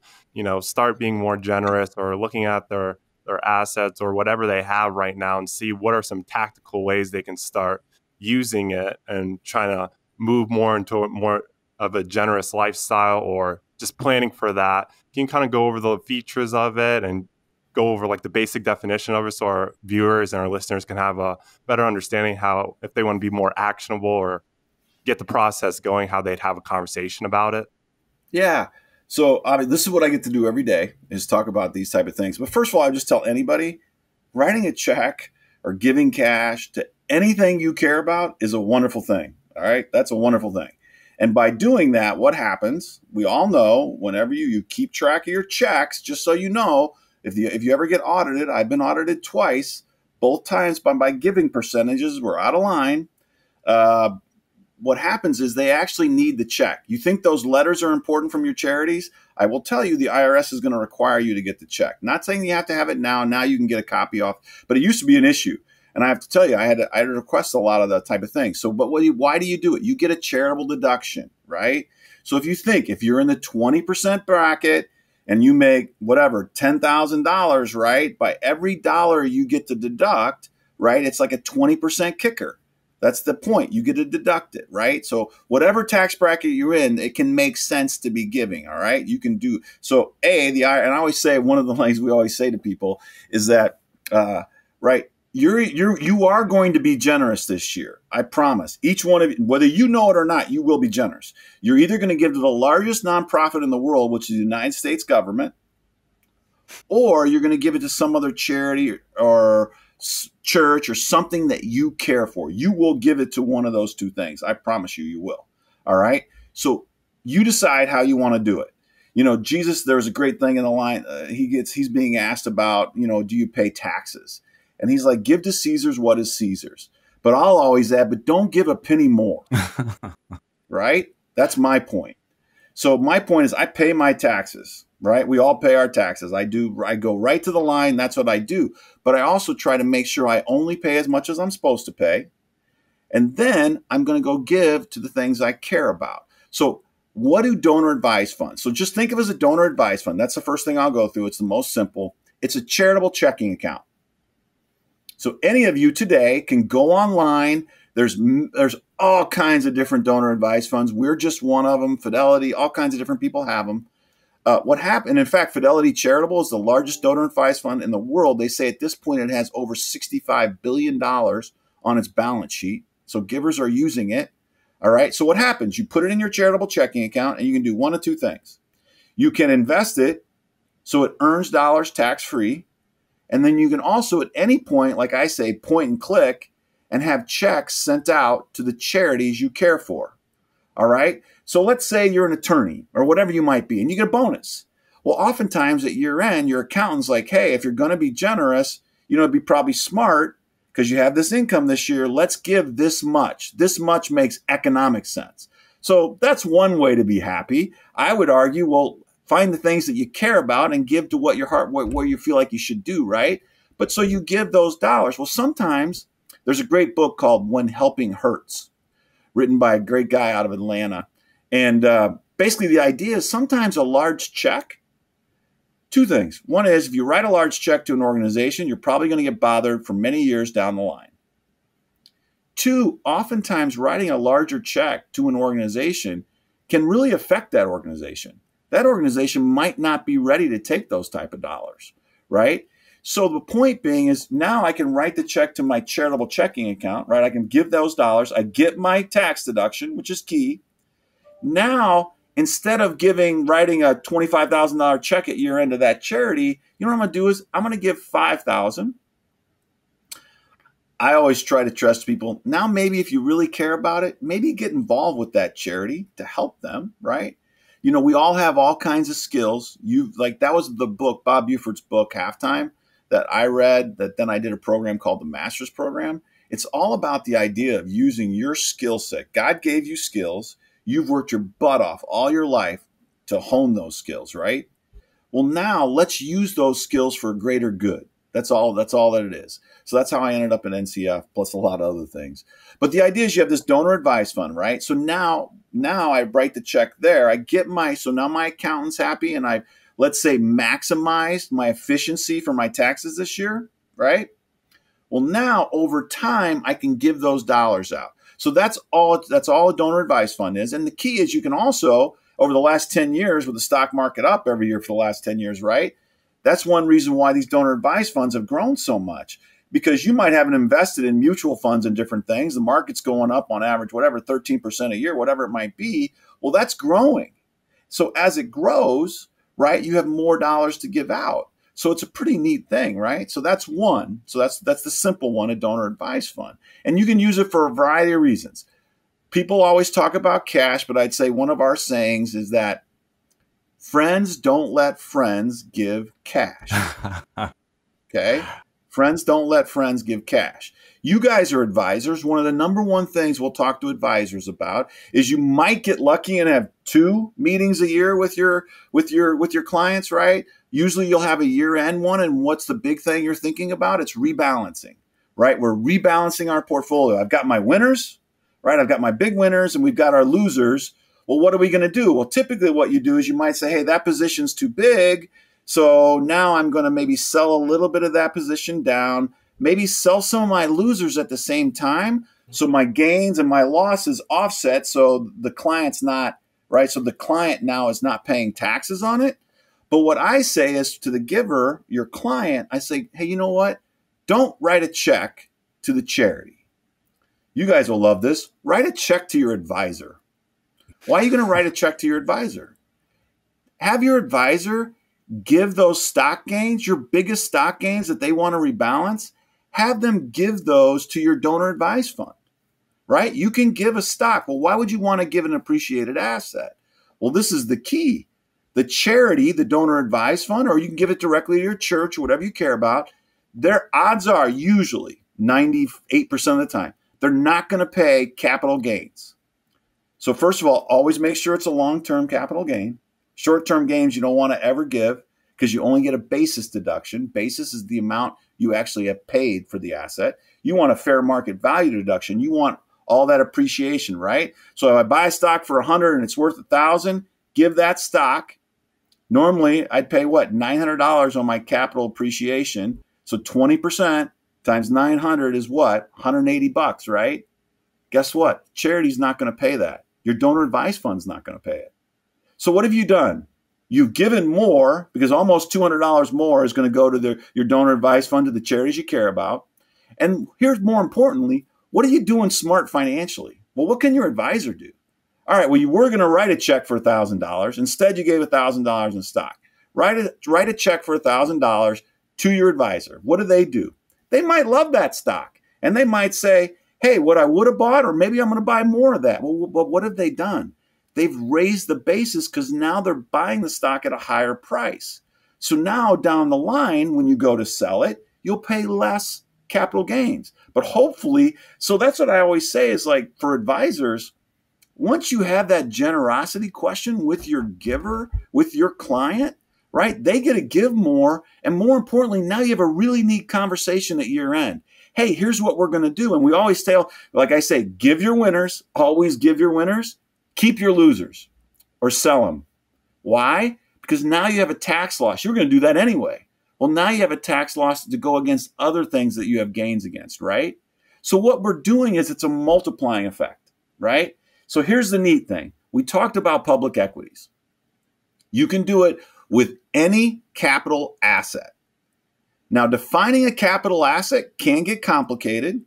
start being more generous or looking at their assets or whatever they have right now and see what are some tactical ways they can start using it and trying to move more into more of a generous lifestyle or just planning for that. You can kind of go over the features of it and go over like the basic definition of it so our viewers and our listeners can have a better understanding how, if they want to be more actionable or get the process going, how they'd have a conversation about it. Yeah. So this is what I get to do every day is talk about these type of things. But first of all, I just tell anybody writing a check or giving cash to anything you care about is a wonderful thing. All right. That's a wonderful thing. And by doing that, what happens? We all know whenever you keep track of your checks, just so you know, If you ever get audited, I've been audited twice, both times by my giving percentages were out of line. What happens is they actually need the check. You think those letters are important from your charities? I will tell you the IRS is going to require you to get the check. Not saying you have to have it now. Now you can get a copy off, but it used to be an issue. And I have to tell you, I had to request a lot of that type of thing. So, but why do you do it? You get a charitable deduction, right? So if you think, if you're in the 20% bracket and you make whatever, $10,000, right? By every dollar you get to deduct, right? It's like a 20% kicker. That's the point. You get to deduct it, right? So whatever tax bracket you're in, it can make sense to be giving, all right? You can do, so A, the IRS, and I always say, one of the things we always say to people is that, right, you are going to be generous this year. I promise. Each one of you, whether you know it or not, you will be generous. You're either going to give to the largest nonprofit in the world, which is the United States government, or you're going to give it to some other charity or church or something that you care for. You will give it to one of those two things. I promise you, you will. All right. So you decide how you want to do it. You know, Jesus, there's a great thing in the line. He's being asked about, you know, do you pay taxes? And he's like, give to Caesar's what is Caesar's. But I'll always add, but don't give a penny more. Right? That's my point. So my point is I pay my taxes. Right? We all pay our taxes. I do. I go right to the line. That's what I do. But I also try to make sure I only pay as much as I'm supposed to pay. And then I'm going to go give to the things I care about. So what do donor advised funds? So just think of it as a donor advised fund. That's the first thing I'll go through. It's the most simple. It's a charitable checking account. So any of you today can go online. There's all kinds of different donor advised funds. We're just one of them. Fidelity, all kinds of different people have them. What happened, in fact, Fidelity Charitable is the largest donor advised fund in the world. They say at this point it has over $65 billion on its balance sheet. So givers are using it. All right. So what happens? You put it in your charitable checking account and you can do one of two things. You can invest it so it earns dollars tax free. And then you can also at any point, like I say, point and click and have checks sent out to the charities you care for. All right. So let's say you're an attorney or whatever you might be, and you get a bonus. Well, oftentimes at year end, your accountant's like, hey, if you're going to be generous, you know, it'd be probably smart because you have this income this year. Let's give this much. This much makes economic sense. So that's one way to be happy. I would argue, well, find the things that you care about and give to what your heart, where you feel like you should do. Right. But so you give those dollars. Well, sometimes there's a great book called When Helping Hurts, written by a great guy out of Atlanta. And basically the idea is sometimes a large check, two things. One is if you write a large check to an organization, you're probably going to get bothered for many years down the line. Two, oftentimes writing a larger check to an organization can really affect that organization. That organization might not be ready to take those type of dollars, right? So the point being is now I can write the check to my charitable checking account, right? I can give those dollars. I get my tax deduction, which is key. Now, instead of writing a $25,000 check at year end to that charity, you know what I'm going to do is I'm going to give $5,000. I always try to trust people. Now, maybe if you really care about it, maybe get involved with that charity to help them, right? You know, we all have all kinds of skills. That was the book, Bob Buford's book, Halftime, that I read, that then I did a program called the Master's Program. It's all about the idea of using your skill set. God gave you skills. You've worked your butt off all your life to hone those skills, right? Well, now let's use those skills for greater good. That's all that it is. So that's how I ended up at NCF, plus a lot of other things. But the idea is you have this donor advised fund, right? So now I write the check there. So now my accountant's happy and I've, let's say, maximized my efficiency for my taxes this year, right? Well, now over time, I can give those dollars out. So that's all a donor advised fund is. And the key is you can also, over the last 10 years, with the stock market up every year for the last 10 years, right? That's one reason why these donor advised funds have grown so much, because you might haven't invested in mutual funds and different things. The market's going up on average, whatever, 13% a year, whatever it might be. Well, that's growing. So as it grows, right, you have more dollars to give out. So it's a pretty neat thing, right? So that's one. So that's the simple one, a donor advised fund. And you can use it for a variety of reasons. People always talk about cash, but I'd say one of our sayings is that Friends don't let friends give cash. Okay? Friends don't let friends give cash. You guys are advisors. One of the number one things we'll talk to advisors about is you might get lucky and have 2 meetings a year with your clients, right? Usually you'll have a year-end one, and what's the big thing you're thinking about? It's rebalancing, right? We're rebalancing our portfolio. I've got my winners, right? I've got my big winners, and we've got our losers. Well, what are we going to do? Well, typically what you do is you might say, hey, that position's too big. So now I'm going to maybe sell a little bit of that position down, maybe sell some of my losers at the same time. So my gains and my losses offset. So the client's not, right? So the client now is not paying taxes on it. But what I say is to the giver, your client, I say, hey, you know what? Don't write a check to the charity. You guys will love this. Write a check to your advisor. Why are you going to write a check to your advisor? Have your advisor give those stock gains, your biggest stock gains that they want to rebalance, have them give those to your donor advised fund, right? You can give a stock. Well, why would you want to give an appreciated asset? Well, this is the key. The charity, the donor advised fund, or you can give it directly to your church, whatever you care about, their odds are usually 98% of the time, they're not going to pay capital gains. So first of all, always make sure it's a long-term capital gain. Short-term gains you don't want to ever give because you only get a basis deduction. Basis is the amount you actually have paid for the asset. You want a fair market value deduction. You want all that appreciation, right? So if I buy a stock for 100 and it's worth 1,000, give that stock. Normally, I'd pay what? $900 on my capital appreciation. So 20% times 900 is what? 180 bucks, right? Guess what? Charity's not going to pay that. Your donor advised fund's not going to pay it. So what have you done? You've given more because almost $200 more is going to go to your donor advised fund, to the charities you care about. And here's more importantly, what are you doing smart financially? Well, what can your advisor do? All right, well, you were going to write a check for $1,000. Instead, you gave $1,000 in stock. Write a check for $1,000 to your advisor. What do they do? They might love that stock, and they might say, hey, what I would have bought, or maybe I'm going to buy more of that. Well, but what have they done? They've raised the basis because now they're buying the stock at a higher price. So now down the line, when you go to sell it, you'll pay less capital gains. But hopefully, so that's what I always say is like for advisors, once you have that generosity question with your giver, with your client, right? They get to give more. And more importantly, now you have a really neat conversation at year end. Hey, here's what we're going to do. And we always tell, like I say, give your winners, always give your winners. Keep your losers or sell them. Why? Because now you have a tax loss. You were going to do that anyway. Well, now you have a tax loss to go against other things that you have gains against, right? So what we're doing is it's a multiplying effect, right? So here's the neat thing. We talked about public equities. You can do it with any capital asset. Now, defining a capital asset can get complicated,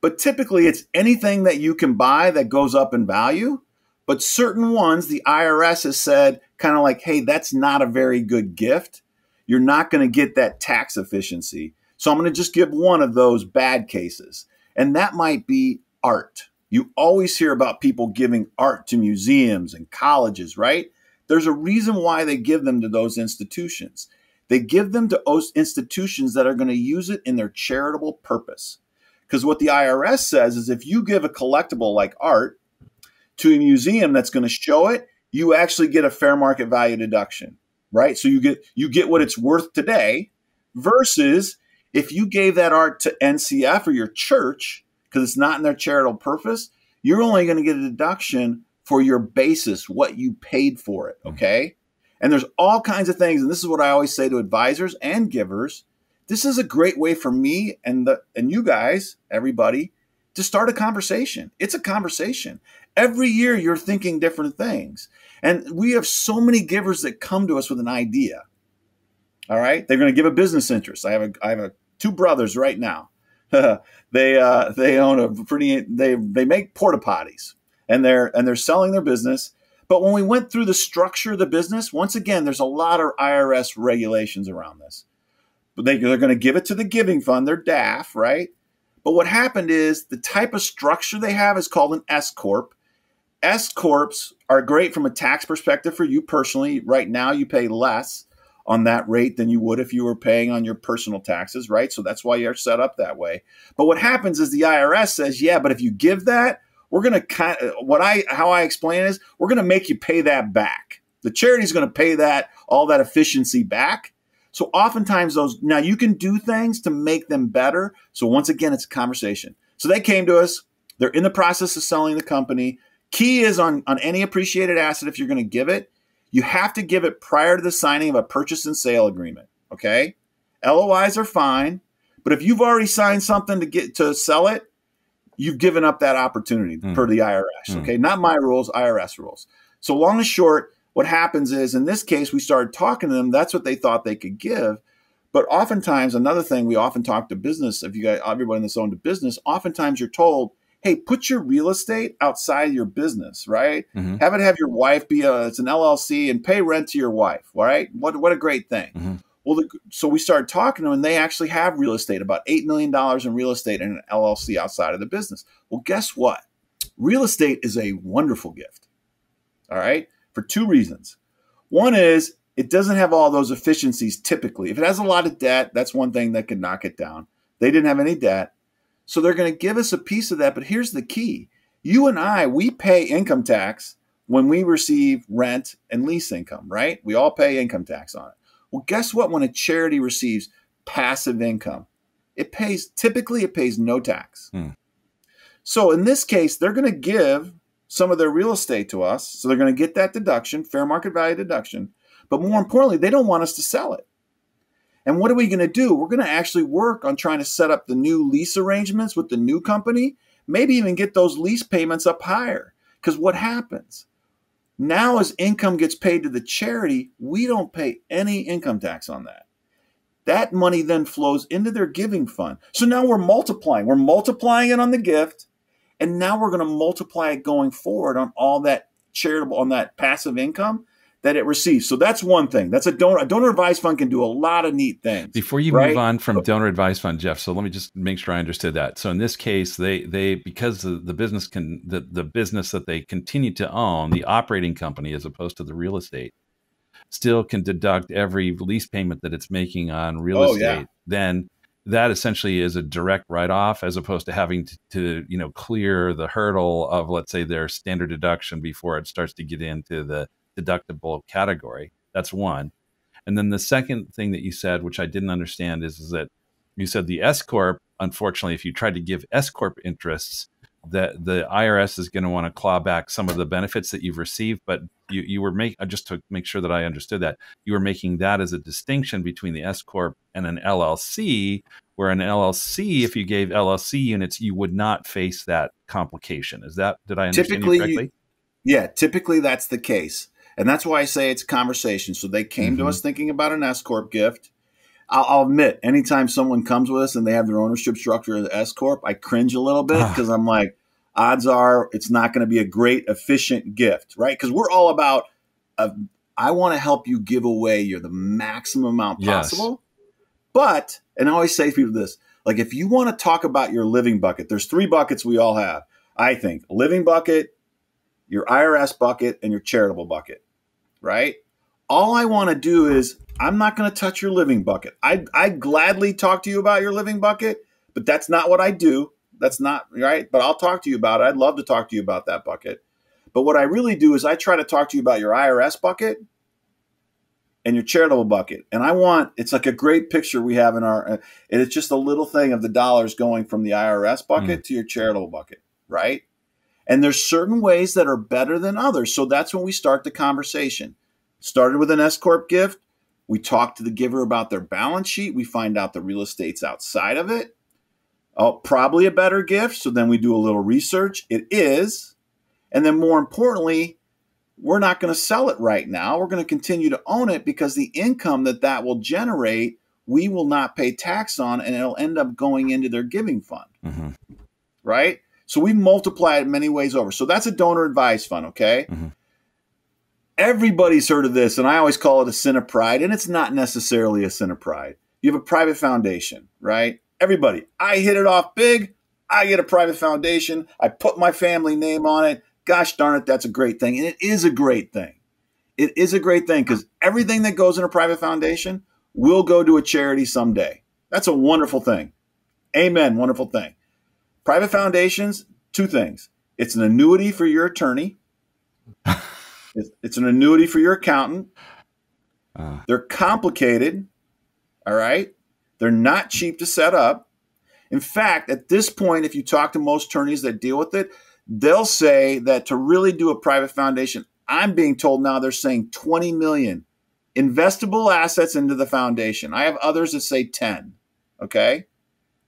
but typically it's anything that you can buy that goes up in value. But certain ones, the IRS has said kind of like, hey, that's not a very good gift. You're not going to get that tax efficiency. So I'm going to just give one of those bad cases. And that might be art. You always hear about people giving art to museums and colleges, right? There's a reason why they give them to those institutions. They give them to those institutions that are going to use it in their charitable purpose. Because what the IRS says is if you give a collectible like art to a museum that's going to show it, you actually get a fair market value deduction, right? So you get what it's worth today versus if you gave that art to NCF or your church because it's not in their charitable purpose, you're only going to get a deduction for your basis, what you paid for it, okay? And there's all kinds of things, and this is what I always say to advisors and givers. This is a great way for me and you guys, everybody, to start a conversation. It's a conversation. Every year you're thinking different things. And we have so many givers that come to us with an idea. All right. They're going to give a business interest. I have 2 brothers right now. They own a pretty, they make porta potties and they're selling their business. But when we went through the structure of the business, once again, there's a lot of IRS regulations around this, but they're going to give it to the giving fund, their DAF, right? But what happened is the type of structure they have is called an S-Corp. S Corps are great from a tax perspective for you personally. Right now, you pay less on that rate than you would if you were paying on your personal taxes, right? So that's why you're set up that way. But what happens is the IRS says, yeah, but if you give that, we're going to kind of, how I explain it is, we're going to make you pay that back. The charity is going to pay that, all that efficiency back. So oftentimes those, now you can do things to make them better. So once again, it's a conversation. So they came to us. They're in the process of selling the company. Key is on any appreciated asset, if you're going to give it, you have to give it prior to the signing of a purchase and sale agreement, okay? LOIs are fine, but if you've already signed something to sell it, you've given up that opportunity per the IRS, okay? Not my rules, IRS rules. So long and short, what happens is, in this case, we started talking to them. That's what they thought they could give. But oftentimes, another thing we often talk to business, if you guys, everyone that's owned a business, oftentimes you're told, hey, put your real estate outside your business, right? Have it have your wife be it's an LLC and pay rent to your wife, right? What a great thing. Well, so we started talking to them, and they actually have real estate, about $8 million in real estate and an LLC outside of the business. Well, guess what? Real estate is a wonderful gift, all right, for two reasons. One is it doesn't have all those efficiencies typically. If it has a lot of debt, that's one thing that could knock it down. They didn't have any debt. So they're going to give us a piece of that, but here's the key. You and I, we pay income tax when we receive rent and lease income, right? We all pay income tax on it. Well, guess what? When a charity receives passive income, it pays, typically it pays no tax. So in this case, they're going to give some of their real estate to us. So they're going to get that deduction, fair market value deduction. But more importantly, they don't want us to sell it. And what are we going to do? We're going to actually work on trying to set up the new lease arrangements with the new company, maybe even get those lease payments up higher. Because what happens? Now as income gets paid to the charity, we don't pay any income tax on that. That money then flows into their giving fund. So now we're multiplying. We're multiplying it on the gift, and now we're going to multiply it going forward on all that charitable, on that passive income that it receives. So that's one thing. That's a donor advised fund can do a lot of neat things. Before you move on from donor advised fund, Jeff, so let me just make sure I understood that. So in this case, they because the business can the business that they continue to own, the operating company as opposed to the real estate, still can deduct every lease payment that it's making on real estate. Then that essentially is a direct write-off as opposed to having to you know, clear the hurdle of, let's say, their standard deduction before it starts to get into the deductible category. That's one. And then the second thing that you said, which I didn't understand, is that you said the S Corp, unfortunately, if you tried to give S Corp interests, that the IRS is going to want to claw back some of the benefits that you've received. But you were making, just to make sure that I understood that, you were making that as a distinction between the S Corp and an LLC, where an LLC, if you gave LLC units, you would not face that complication. Is that, did I understand you correctly? Yeah, typically that's the case. And that's why I say it's a conversation. So they came to us thinking about an S-Corp gift. I'll admit, anytime someone comes with us and they have their ownership structure of the S-Corp, I cringe a little bit because I'm like, odds are it's not going to be a great, efficient gift, right? Because we're all about, I want to help you give away the maximum amount possible. But, and I always say to people this, like if you want to talk about your living bucket, there's three buckets we all have, I think. A living bucket, your IRS bucket, and your charitable bucket. Right? All I want to do is I'm not going to touch your living bucket. I gladly talk to you about your living bucket, but that's not what I do. That's not right. But I'll talk to you about it. I'd love to talk to you about that bucket. But what I really do is I try to talk to you about your IRS bucket and your charitable bucket. And I want, it's like a great picture we have in our, and it's just a little thing of the dollars going from the IRS bucket to your charitable bucket. Right? And there's certain ways that are better than others. So that's when we start the conversation. Started with an S-Corp gift. We talk to the giver about their balance sheet. We find out the real estate's outside of it. Oh, probably a better gift. So then we do a little research. It is. And then more importantly, we're not going to sell it right now. We're going to continue to own it because the income that that will generate, we will not pay tax on, and it'll end up going into their giving fund. Right? So we multiply it many ways over. So that's a donor advised fund, okay? Everybody's heard of this, and I always call it a sin of pride, and it's not necessarily a sin of pride. You have a private foundation, right? Everybody, I hit it off big. I get a private foundation. I put my family name on it. gosh darn it, that's a great thing. And it is a great thing. It is a great thing because everything that goes in a private foundation will go to a charity someday. That's a wonderful thing. Amen. Wonderful thing. Private foundations, two things. It's an annuity for your attorney. It's an annuity for your accountant. They're complicated. All right. They're not cheap to set up. In fact, at this point, if you talk to most attorneys that deal with it, they'll say that to really do a private foundation, I'm being told now they're saying 20 million investable assets into the foundation. I have others that say 10. Okay.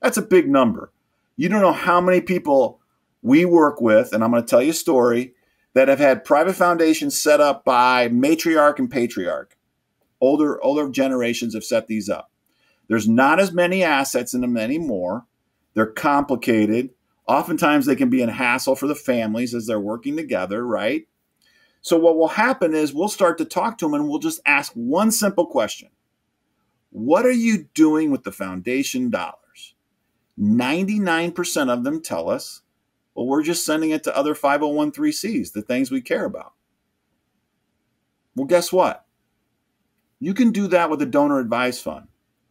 That's a big number. You don't know how many people we work with, and I'm going to tell you a story, that have had private foundations set up by matriarch and patriarch. Older generations have set these up. There's not as many assets in them anymore. They're complicated. Oftentimes they can be a hassle for the families as they're working together, right? So what will happen is we'll start to talk to them and we'll just ask one simple question. What are you doing with the foundation dollars? 99% of them tell us, well, we're just sending it to other 501(c)(3)s, the things we care about. Well, guess what? You can do that with a donor advised fund.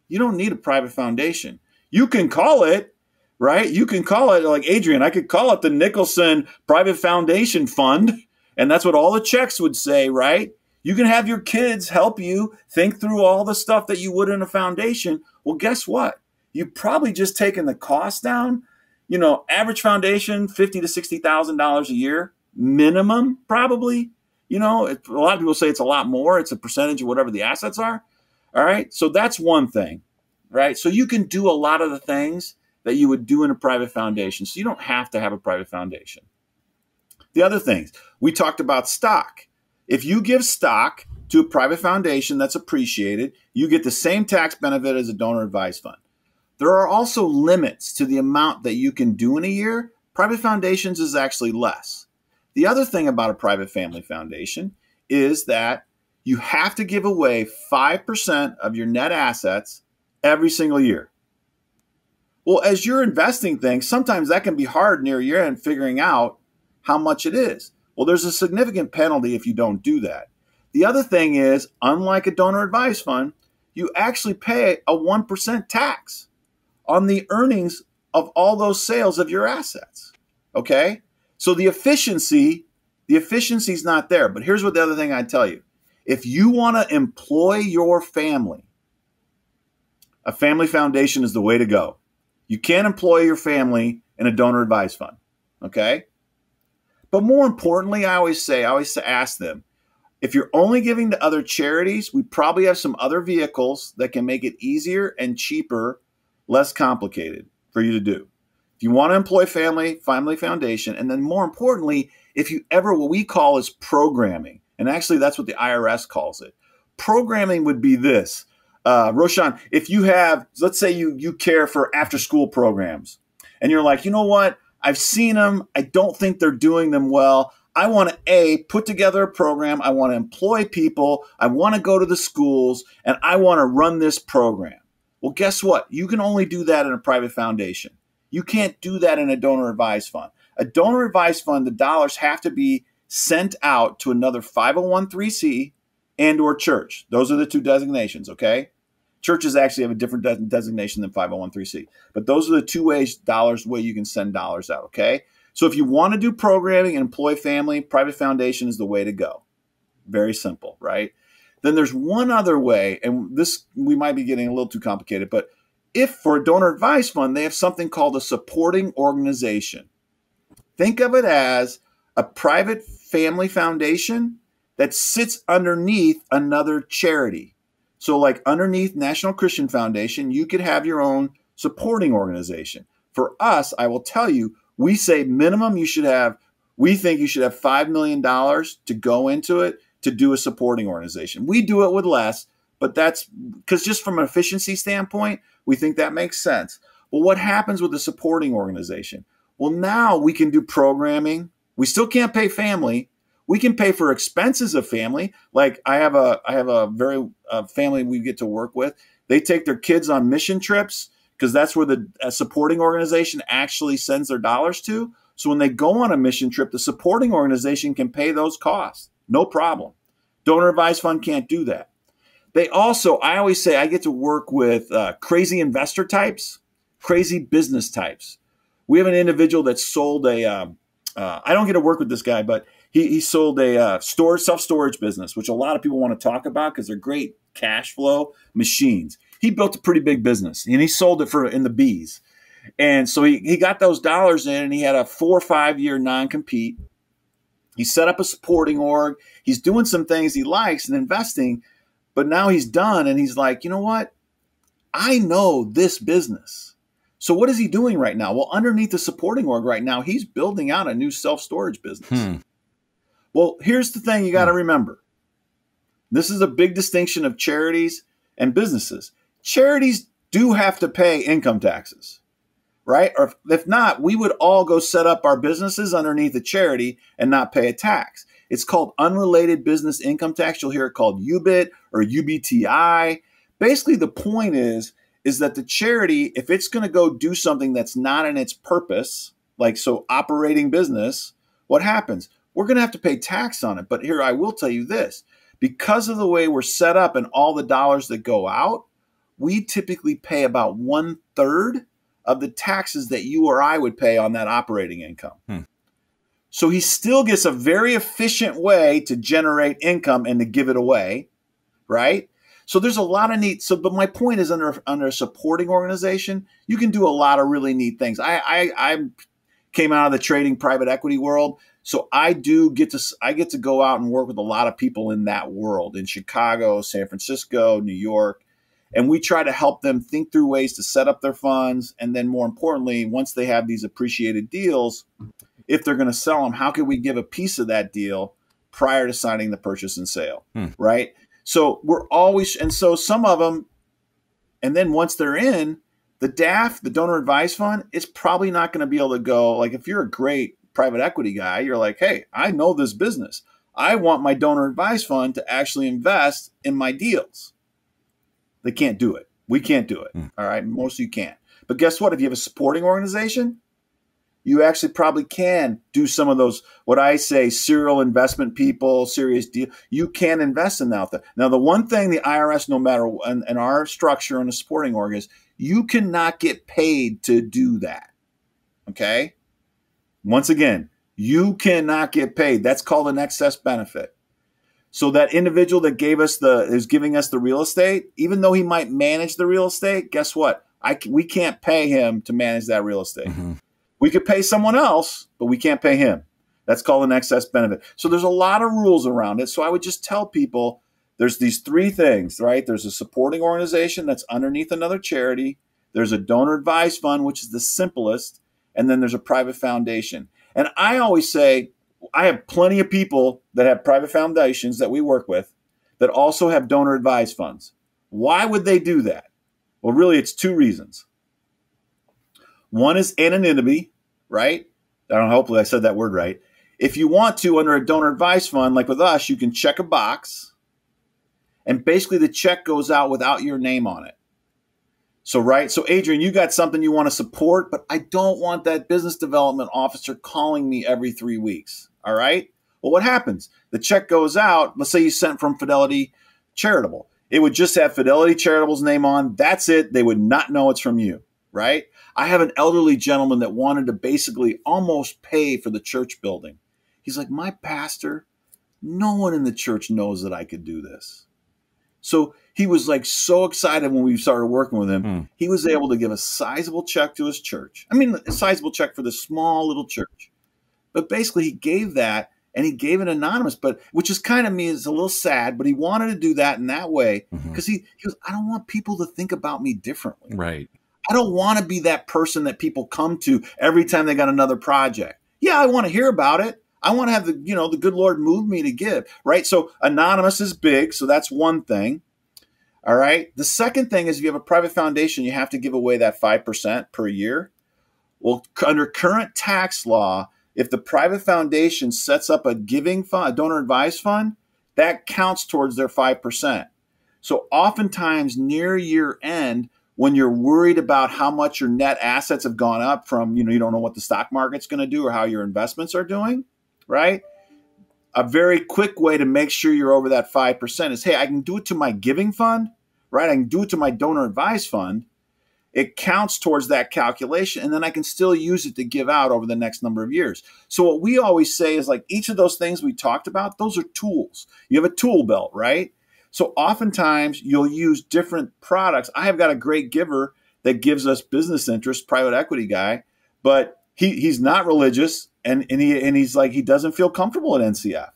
You don't need a private foundation. You can call it, right? You can call it, like Adrian, I could call it the Nicholson Private Foundation Fund, and that's what all the checks would say, right? You can have your kids help you think through all the stuff that you would in a foundation. Well, guess what? You've probably just taken the cost down. You know, average foundation, $50,000 to $60,000 a year, minimum probably. You know, a lot of people say it's a lot more. It's a percentage of whatever the assets are. All right. So that's one thing, right? So you can do a lot of the things that you would do in a private foundation. So you don't have to have a private foundation. The other things, we talked about stock. If you give stock to a private foundation that's appreciated, you get the same tax benefit as a donor advised fund. There are also limits to the amount that you can do in a year. Private foundations is actually less. The other thing about a private family foundation is that you have to give away 5% of your net assets every single year. Well, as you're investing things, sometimes that can be hard near year end figuring out how much it is. Well, there's a significant penalty if you don't do that. The other thing is, unlike a donor advised fund, you actually pay a 1% tax on the earnings of all those sales of your assets. Okay? So the efficiency is not there. But here's what the other thing I tell you. If you want to employ your family, a family foundation is the way to go. You can't employ your family in a donor advised fund, okay? But more importantly, I always ask them, if you're only giving to other charities, we probably have some other vehicles that can make it easier and cheaper, less complicated for you to do. If you want to employ family foundation, and then more importantly, if you ever, what we call is programming. And actually, that's what the IRS calls it. Programming would be this. Roshan, if you have, let's say you care for after-school programs, and you're like, you know what? I've seen them. I don't think they're doing them well. I want to, A, put together a program. I want to employ people. I want to go to the schools, and I want to run this program. Well, guess what? You can only do that in a private foundation. You can't do that in a donor-advised fund. A donor-advised fund, the dollars have to be sent out to another 501(c)(3) and or church. Those are the two designations, okay? Churches actually have a different designation than 501(c)(3). But those are the two ways way you can send dollars out, okay? So if you want to do programming and employ family, private foundation is the way to go. Very simple, right? Then there's one other way, and this we might be getting a little too complicated, but if for a donor advised fund, they have something called a supporting organization. Think of it as a private family foundation that sits underneath another charity. So like underneath National Christian Foundation, you could have your own supporting organization. For us, I will tell you, we say minimum we think you should have $5 million to go into it to do a supporting organization. We do it with less, but that's because just from an efficiency standpoint, we think that makes sense. Well, what happens with the supporting organization? Well, now we can do programming. We still can't pay family. We can pay for expenses of family. Like I have a family we get to work with. They take their kids on mission trips because that's where the supporting organization actually sends their dollars to. So when they go on a mission trip, the supporting organization can pay those costs. No problem. Donor Advised Fund can't do that. They also, I always say, I get to work with crazy investor types, crazy business types. We have an individual that sold a, I don't get to work with this guy, but he sold a self-storage business, which a lot of people want to talk about because they're great cash flow machines. He built a pretty big business, and he sold it for in the B's. And so he got those dollars in, and he had a 4- or 5-year non-compete. He set up a supporting org. He's doing some things he likes and investing, but now he's done, and he's like, you know what? I know this business. So what is he doing right now? Well, underneath the supporting org right now, he's building out a new self-storage business. Well, here's the thing you got to remember. This is a big distinction of charities and businesses. Charities do have to pay income taxes, right? Or if not, we would all go set up our businesses underneath a charity and not pay a tax. It's called unrelated business income tax. You'll hear it called UBIT or UBTI. Basically, the point is that the charity, if it's going to go do something that's not in its purpose, like so operating business, what happens? We're going to have to pay tax on it. But here, I will tell you this. Because of the way we're set up and all the dollars that go out, we typically pay about 1/3 of the taxes that you or I would pay on that operating income. So he still gets a very efficient way to generate income and to give it away, right? So there's a lot of neat. So, but my point is, under a supporting organization, you can do a lot of really neat things. I came out of the trading private equity world. So I get to go out and work with a lot of people in that world, in Chicago, San Francisco, New York, and we try to help them think through ways to set up their funds. And then more importantly, once they have these appreciated deals, if they're going to sell them, how can we give a piece of that deal prior to signing the purchase and sale, right? So we're always, and so some of them, and then once they're in, the DAF, the Donor Advised Fund, it's probably not going to be able to go, like if you're a great private equity guy, you're like, hey, I know this business. I want my Donor Advised Fund to actually invest in my deals. They can't do it. We can't do it. All right. Most of you can't. But guess what? If you have a supporting organization, you actually probably can do some of those, what I say, serial investment people, serious deal. You can invest in that. Now, the one thing the IRS, no matter and our structure in a supporting org is you cannot get paid to do that. Okay. Once again, you cannot get paid. That's called an excess benefit. So that individual that gave us is giving us the real estate, even though he might manage the real estate, guess what? We can't pay him to manage that real estate. We could pay someone else, but we can't pay him. That's called an excess benefit. So there's a lot of rules around it. So I would just tell people there's these three things, right? There's a supporting organization that's underneath another charity. There's a donor advised fund, which is the simplest. And then there's a private foundation. And I always say, I have plenty of people that have private foundations that we work with that also have donor advised funds. Why would they do that? Well, really, it's two reasons. One is anonymity, right? Hopefully I said that word right. If you want to, under a donor advised fund, like with us, you can check a box. And basically the check goes out without your name on it. So, right. So, Adrian, you got something you want to support, but I don't want that business development officer calling me every 3 weeks. All right. Well, what happens? The check goes out. Let's say you sent from Fidelity Charitable. It would just have Fidelity Charitable's name on. That's it. They would not know it's from you. Right. I have an elderly gentleman that wanted to basically almost pay for the church building. He's like, my pastor, no one in the church knows that I could do this. So he was like so excited when we started working with him. He was able to give a sizable check to his church. I mean, a sizable check for this small little church. But basically he gave that and he gave it anonymous, but which is kind of me is a little sad, but he wanted to do that in that way because he was, I don't want people to think about me differently. Right. I don't want to be that person that people come to every time they got another project. Yeah, I want to hear about it. I want to have the, you know, the good Lord move me to give, right? So anonymous is big. So that's one thing. All right. The second thing is if you have a private foundation, you have to give away that 5% per year. Well, under current tax law, if the private foundation sets up a giving fund, a donor advised fund, that counts towards their 5%. So oftentimes near year end, when you're worried about how much your net assets have gone up from, you know, you don't know what the stock market's going to do or how your investments are doing, right? A very quick way to make sure you're over that 5% is, hey, I can do it to my giving fund, right? I can do it to my donor advised fund. It counts towards that calculation, and then I can still use it to give out over the next number of years. So what we always say is, like, each of those things we talked about, those are tools. You have a tool belt, right? So oftentimes you'll use different products. I have got a great giver that gives us business interest, private equity guy, but he's not religious, and he's like, he doesn't feel comfortable at NCF.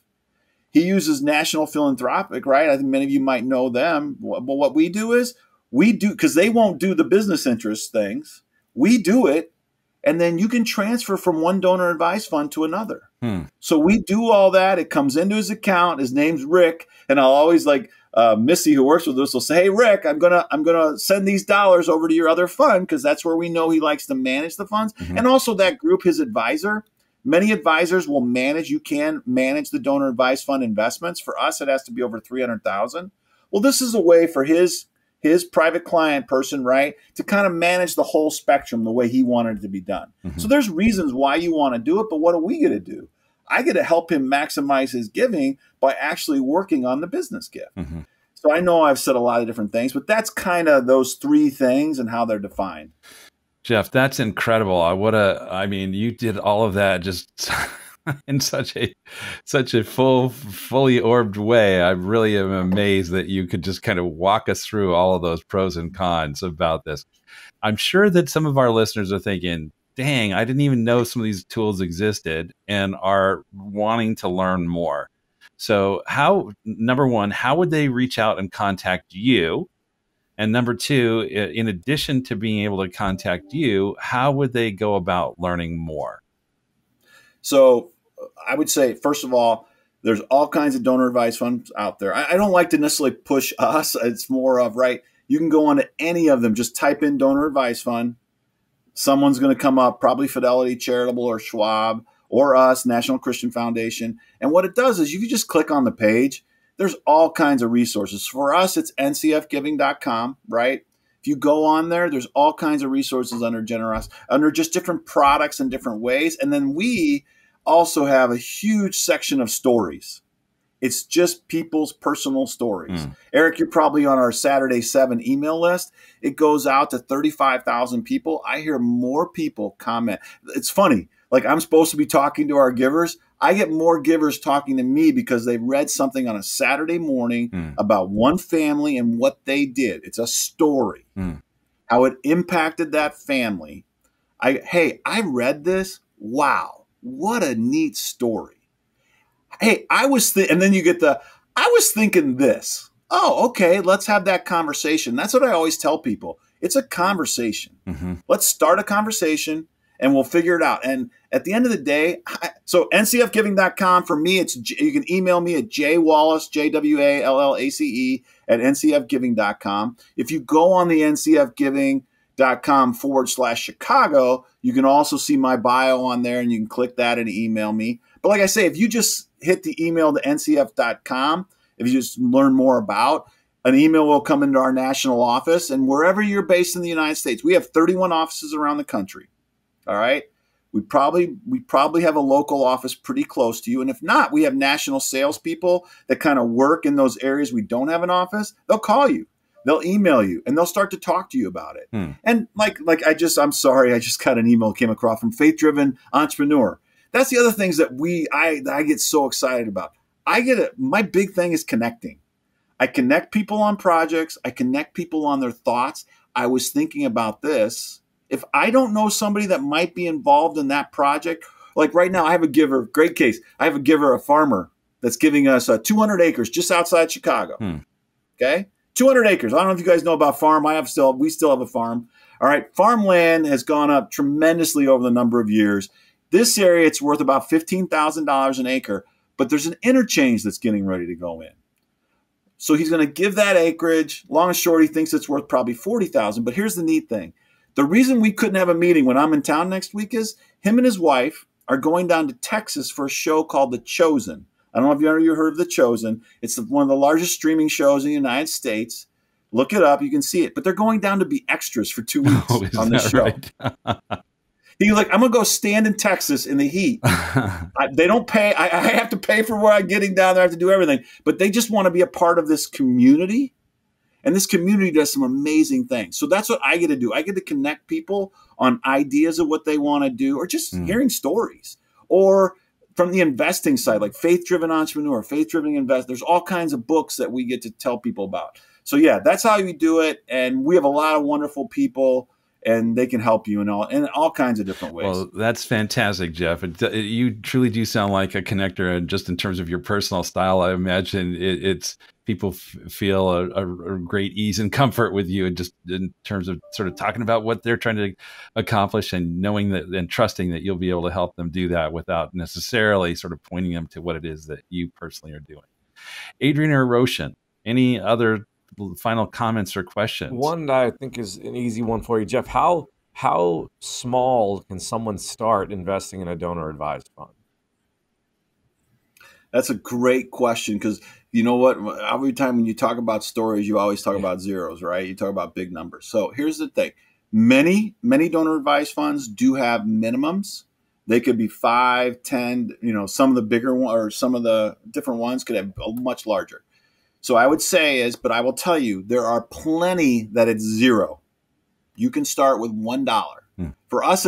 He uses National Philanthropic, right? I think many of you might know them. But what we do is, we do, because they won't do the business interest things. We do it, and then you can transfer from one donor advice fund to another. So we do all that. It comes into his account. His name's Rick, and I'll always, like, Missy, who works with us, will say, "Hey, Rick, I'm gonna send these dollars over to your other fund, because that's where we know he likes to manage the funds." And also that group, his advisor. Many advisors will manage. You can manage the donor advice fund investments. For us, it has to be over $300,000. Well, this is a way for his private client person, right, to kind of manage the whole spectrum the way he wanted it to be done. So there's reasons why you want to do it, but what are we going to do? I get to help him maximize his giving by actually working on the business gift. So I know I've said a lot of different things, but that's kind of those three things and how they're defined. Jeff, that's incredible. I mean, you did all of that just in such a fully orbed way. I really am amazed that you could just kind of walk us through all of those pros and cons about this. I'm sure that some of our listeners are thinking, dang, I didn't even know some of these tools existed, and are wanting to learn more. So number one, how would they reach out and contact you? And number two, in addition to being able to contact you, how would they go about learning more? So I would say, first of all, there's all kinds of donor advice funds out there. I don't like to necessarily push us. It's more of, right, you can go onto any of them. Just type in donor advice fund. Someone's going to come up, probably Fidelity Charitable or Schwab or us, National Christian Foundation. And what it does is, you can just click on the page. There's all kinds of resources. For us, it's ncfgiving.com, right? If you go on there, there's all kinds of resources under generosity, under just different products in different ways. And then we also have a huge section of stories. It's just people's personal stories. Eric, you're probably on our Saturday 7 email list. It goes out to 35,000 people. I hear more people comment. It's funny. Like, I'm supposed to be talking to our givers. I get more givers talking to me because they read something on a Saturday morning about one family and what they did. It's a story, how it impacted that family. Hey, I read this. Wow, what a neat story. Hey, and then you get the, I was thinking this. Oh, okay, let's have that conversation. That's what I always tell people. It's a conversation. Let's start a conversation, and we'll figure it out. And at the end of the day, so ncfgiving.com for me, it's, you can email me at jwallace, J-W-A-L-L-A-C-E at ncfgiving.com. If you go on the ncfgiving.com/Chicago, you can also see my bio on there, and you can click that and email me. But like I say, if you just hit the email to ncf.com, if you just learn more about, an email will come into our national office. And wherever you're based in the United States, we have 31 offices around the country. All right. We probably have a local office pretty close to you. And if not, we have national salespeople that kind of work in those areas we don't have an office. They'll call you, they'll email you, and they'll start to talk to you about it. And I'm sorry, I just got an email came across from Faith Driven Entrepreneur. That's the other things that I get so excited about. My big thing is connecting. I connect people on projects. I connect people on their thoughts. I was thinking about this. If I don't know somebody that might be involved in that project, like right now, I have a giver, great case. I have a giver, a farmer that's giving us 200 acres just outside Chicago. Okay. 200 acres. I don't know if you guys know about farm. We still have a farm. All right. Farmland has gone up tremendously over the number of years. This area, it's worth about $15,000 an acre, but there's an interchange that's getting ready to go in. So he's going to give that acreage. Long and short, he thinks it's worth probably $40,000. But here's the neat thing. The reason we couldn't have a meeting when I'm in town next week is him and his wife are going down to Texas for a show called The Chosen. I don't know if you've ever heard of The Chosen. It's one of the largest streaming shows in the United States. Look it up. You can see it. But they're going down to be extras for 2 weeks on this show. Right? He's like, I'm going to go stand in Texas in the heat. They don't pay. I have to pay for where I'm getting down there. I have to do everything. But they just want to be a part of this community. And this community does some amazing things. So that's what I get to do. I get to connect people on ideas of what they want to do, or just hearing stories. Or from the investing side, like Faith Driven Entrepreneur, Faith Driven Invest. There's all kinds of books that we get to tell people about. So yeah, that's how you do it. And we have a lot of wonderful people, and they can help you in all kinds of different ways. Well, that's fantastic, Jeff. You truly do sound like a connector, and just in terms of your personal style, I imagine it's people feel a great ease and comfort with you, and just in terms of sort of talking about what they're trying to accomplish, and knowing that and trusting that you'll be able to help them do that without necessarily sort of pointing them to what it is that you personally are doing. Adrian or Roshan, any other final comments or questions? One that I think is an easy one for you, Jeff. How small can someone start investing in a donor-advised fund? That's a great question, because you know what? Every time when you talk about stories, you always talk about zeros, right? You talk about big numbers. So here's the thing. Many donor-advised funds do have minimums. They could be 5, 10, you know, some of the bigger ones or some of the different ones could have much larger. So I would say is, but I will tell you, there are plenty that it's zero. You can start with $1. For us,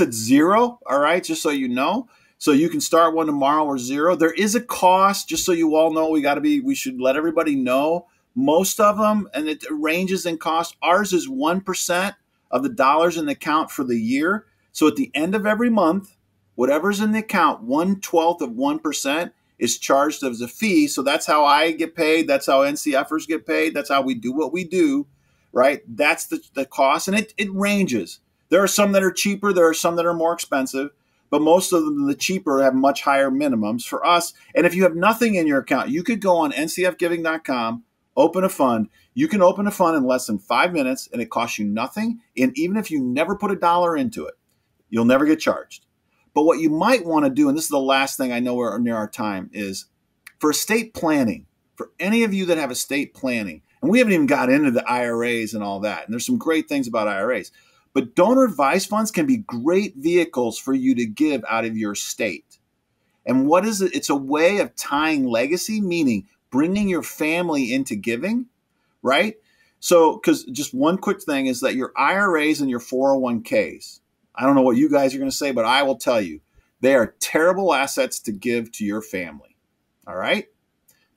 it's zero. All right. Just so you know. So you can start one tomorrow or zero. There is a cost, just so you all know. We should let everybody know. Most of them, and it ranges in cost. Ours is 1% of the dollars in the account for the year. So at the end of every month, whatever's in the account, 1/12 of 1% is charged as a fee. So that's how I get paid. That's how NCFers get paid. That's how we do what we do, right? That's the cost, and it ranges. There are some that are cheaper. There are some that are more expensive. But most of them, the cheaper, have much higher minimums for us. And if you have nothing in your account, you could go on ncfgiving.com, open a fund. You can open a fund in less than 5 minutes, and it costs you nothing. And even if you never put $1 into it, you'll never get charged. But what you might want to do, and this is the last thing, I know we're near our time, is for estate planning, for any of you that have estate planning, and we haven't even got into the IRAs and all that, and there's some great things about IRAs. But donor-advised funds can be great vehicles for you to give out of your estate. And what is it? It's a way of tying legacy, meaning bringing your family into giving, right? So, because just one quick thing is that your IRAs and your 401ks, I don't know what you guys are going to say, but I will tell you, they are terrible assets to give to your family, all right?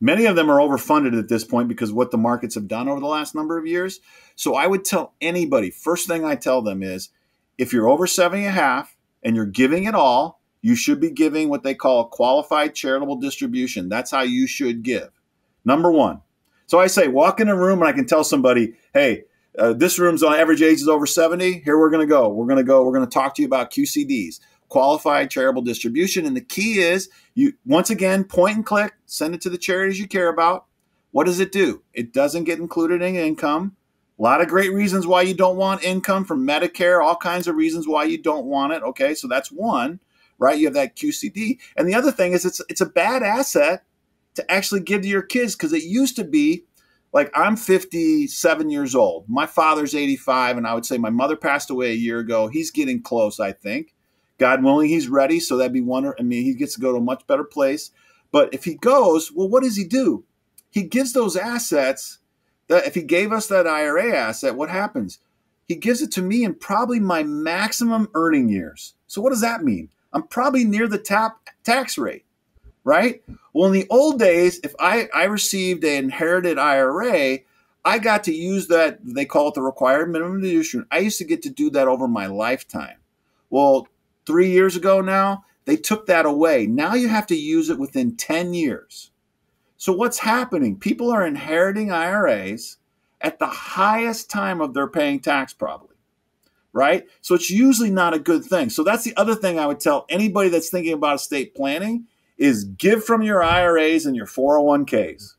Many of them are overfunded at this point because what the markets have done over the last number of years. So I would tell anybody, first thing I tell them is, if you're over 70.5 and you're giving it all, you should be giving what they call a qualified charitable distribution. That's how you should give. Number one. So I say, walk in a room and I can tell somebody, hey, this room's on average age is over 70. Here we're going to go. We're going to go. We're going to talk to you about QCDs. Qualified charitable distribution. And the key is, you once again, point and click, send it to the charities you care about. What does it do? It doesn't get included in income. A lot of great reasons why you don't want income from Medicare, all kinds of reasons why you don't want it. Okay, so that's one, right? You have that QCD. And the other thing is it's a bad asset to actually give to your kids, because it used to be like, I'm 57 years old. My father's 85, and I would say my mother passed away a year ago. He's getting close, I think. God willing, he's ready. So that'd be wonderful. I mean, he gets to go to a much better place. But if he goes, well, what does he do? He gives those assets. That if he gave us that IRA asset, what happens? He gives it to me in probably my maximum earning years. So what does that mean? I'm probably near the top tax rate, right? Well, in the old days, if I received an inherited IRA, I got to use that. They call it the required minimum distribution. I used to get to do that over my lifetime. Well, 3 years ago now, they took that away. Now you have to use it within 10 years. So what's happening? People are inheriting IRAs at the highest time of their paying tax probably, right? So it's usually not a good thing. So that's the other thing I would tell anybody that's thinking about estate planning is give from your IRAs and your 401ks.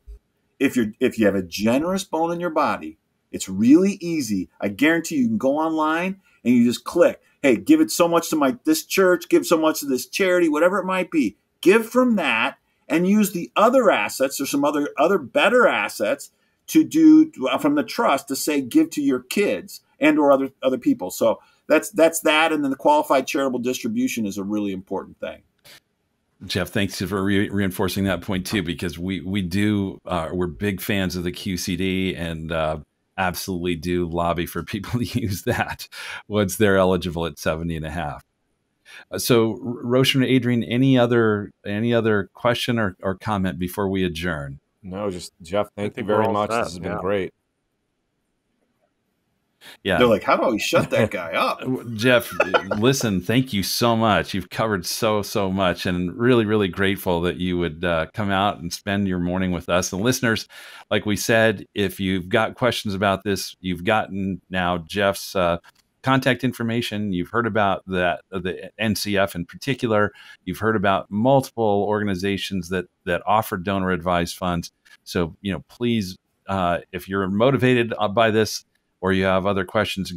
If you have a generous bone in your body, it's really easy. I guarantee you can go online and you just click, hey, give it so much to this church, give so much to this charity, whatever it might be. Give from that and use the other assets or some other better assets to do from the trust to say, give to your kids and or other people. So that's that. And then the qualified charitable distribution is a really important thing. Jeff, thanks for reinforcing that point too, because we do, we're big fans of the QCD and absolutely do lobby for people to use that once they're eligible at 70.5. So Roshan or Adrian, any other question or comment before we adjourn? No, just Jeff, thank you very much. This has been great. Yeah. They're like, how do we shut that guy up? Jeff, listen, thank you so much. You've covered so much, and really, really grateful that you would come out and spend your morning with us. And listeners, like we said, if you've got questions about this, you've gotten now Jeff's contact information. You've heard about that, the NCF in particular. You've heard about multiple organizations that offer donor advised funds. So, please, if you're motivated by this, or you have other questions,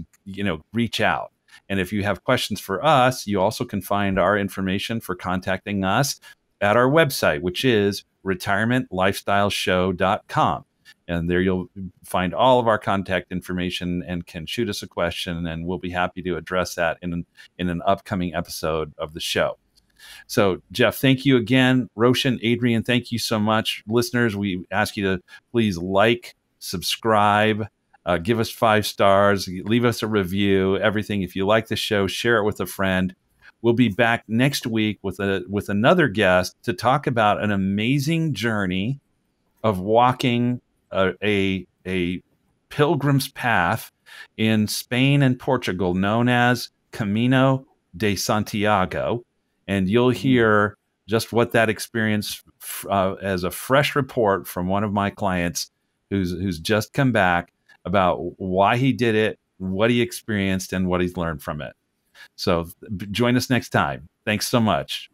reach out. And if you have questions for us, you also can find our information for contacting us at our website, which is retirementlifestyleshow.com. And there you'll find all of our contact information and can shoot us a question, and we'll be happy to address that in an upcoming episode of the show. So, Jeff, thank you again. Roshan, Adrian, thank you so much. Listeners, we ask you to please like, subscribe, give us 5 stars, leave us a review, everything. If you like the show, share it with a friend. We'll be back next week with another guest to talk about an amazing journey of walking a pilgrim's path in Spain and Portugal known as Camino de Santiago. And you'll hear just what that experience as a fresh report from one of my clients who's just come back, about why he did it, what he experienced, and what he's learned from it. So join us next time. Thanks so much.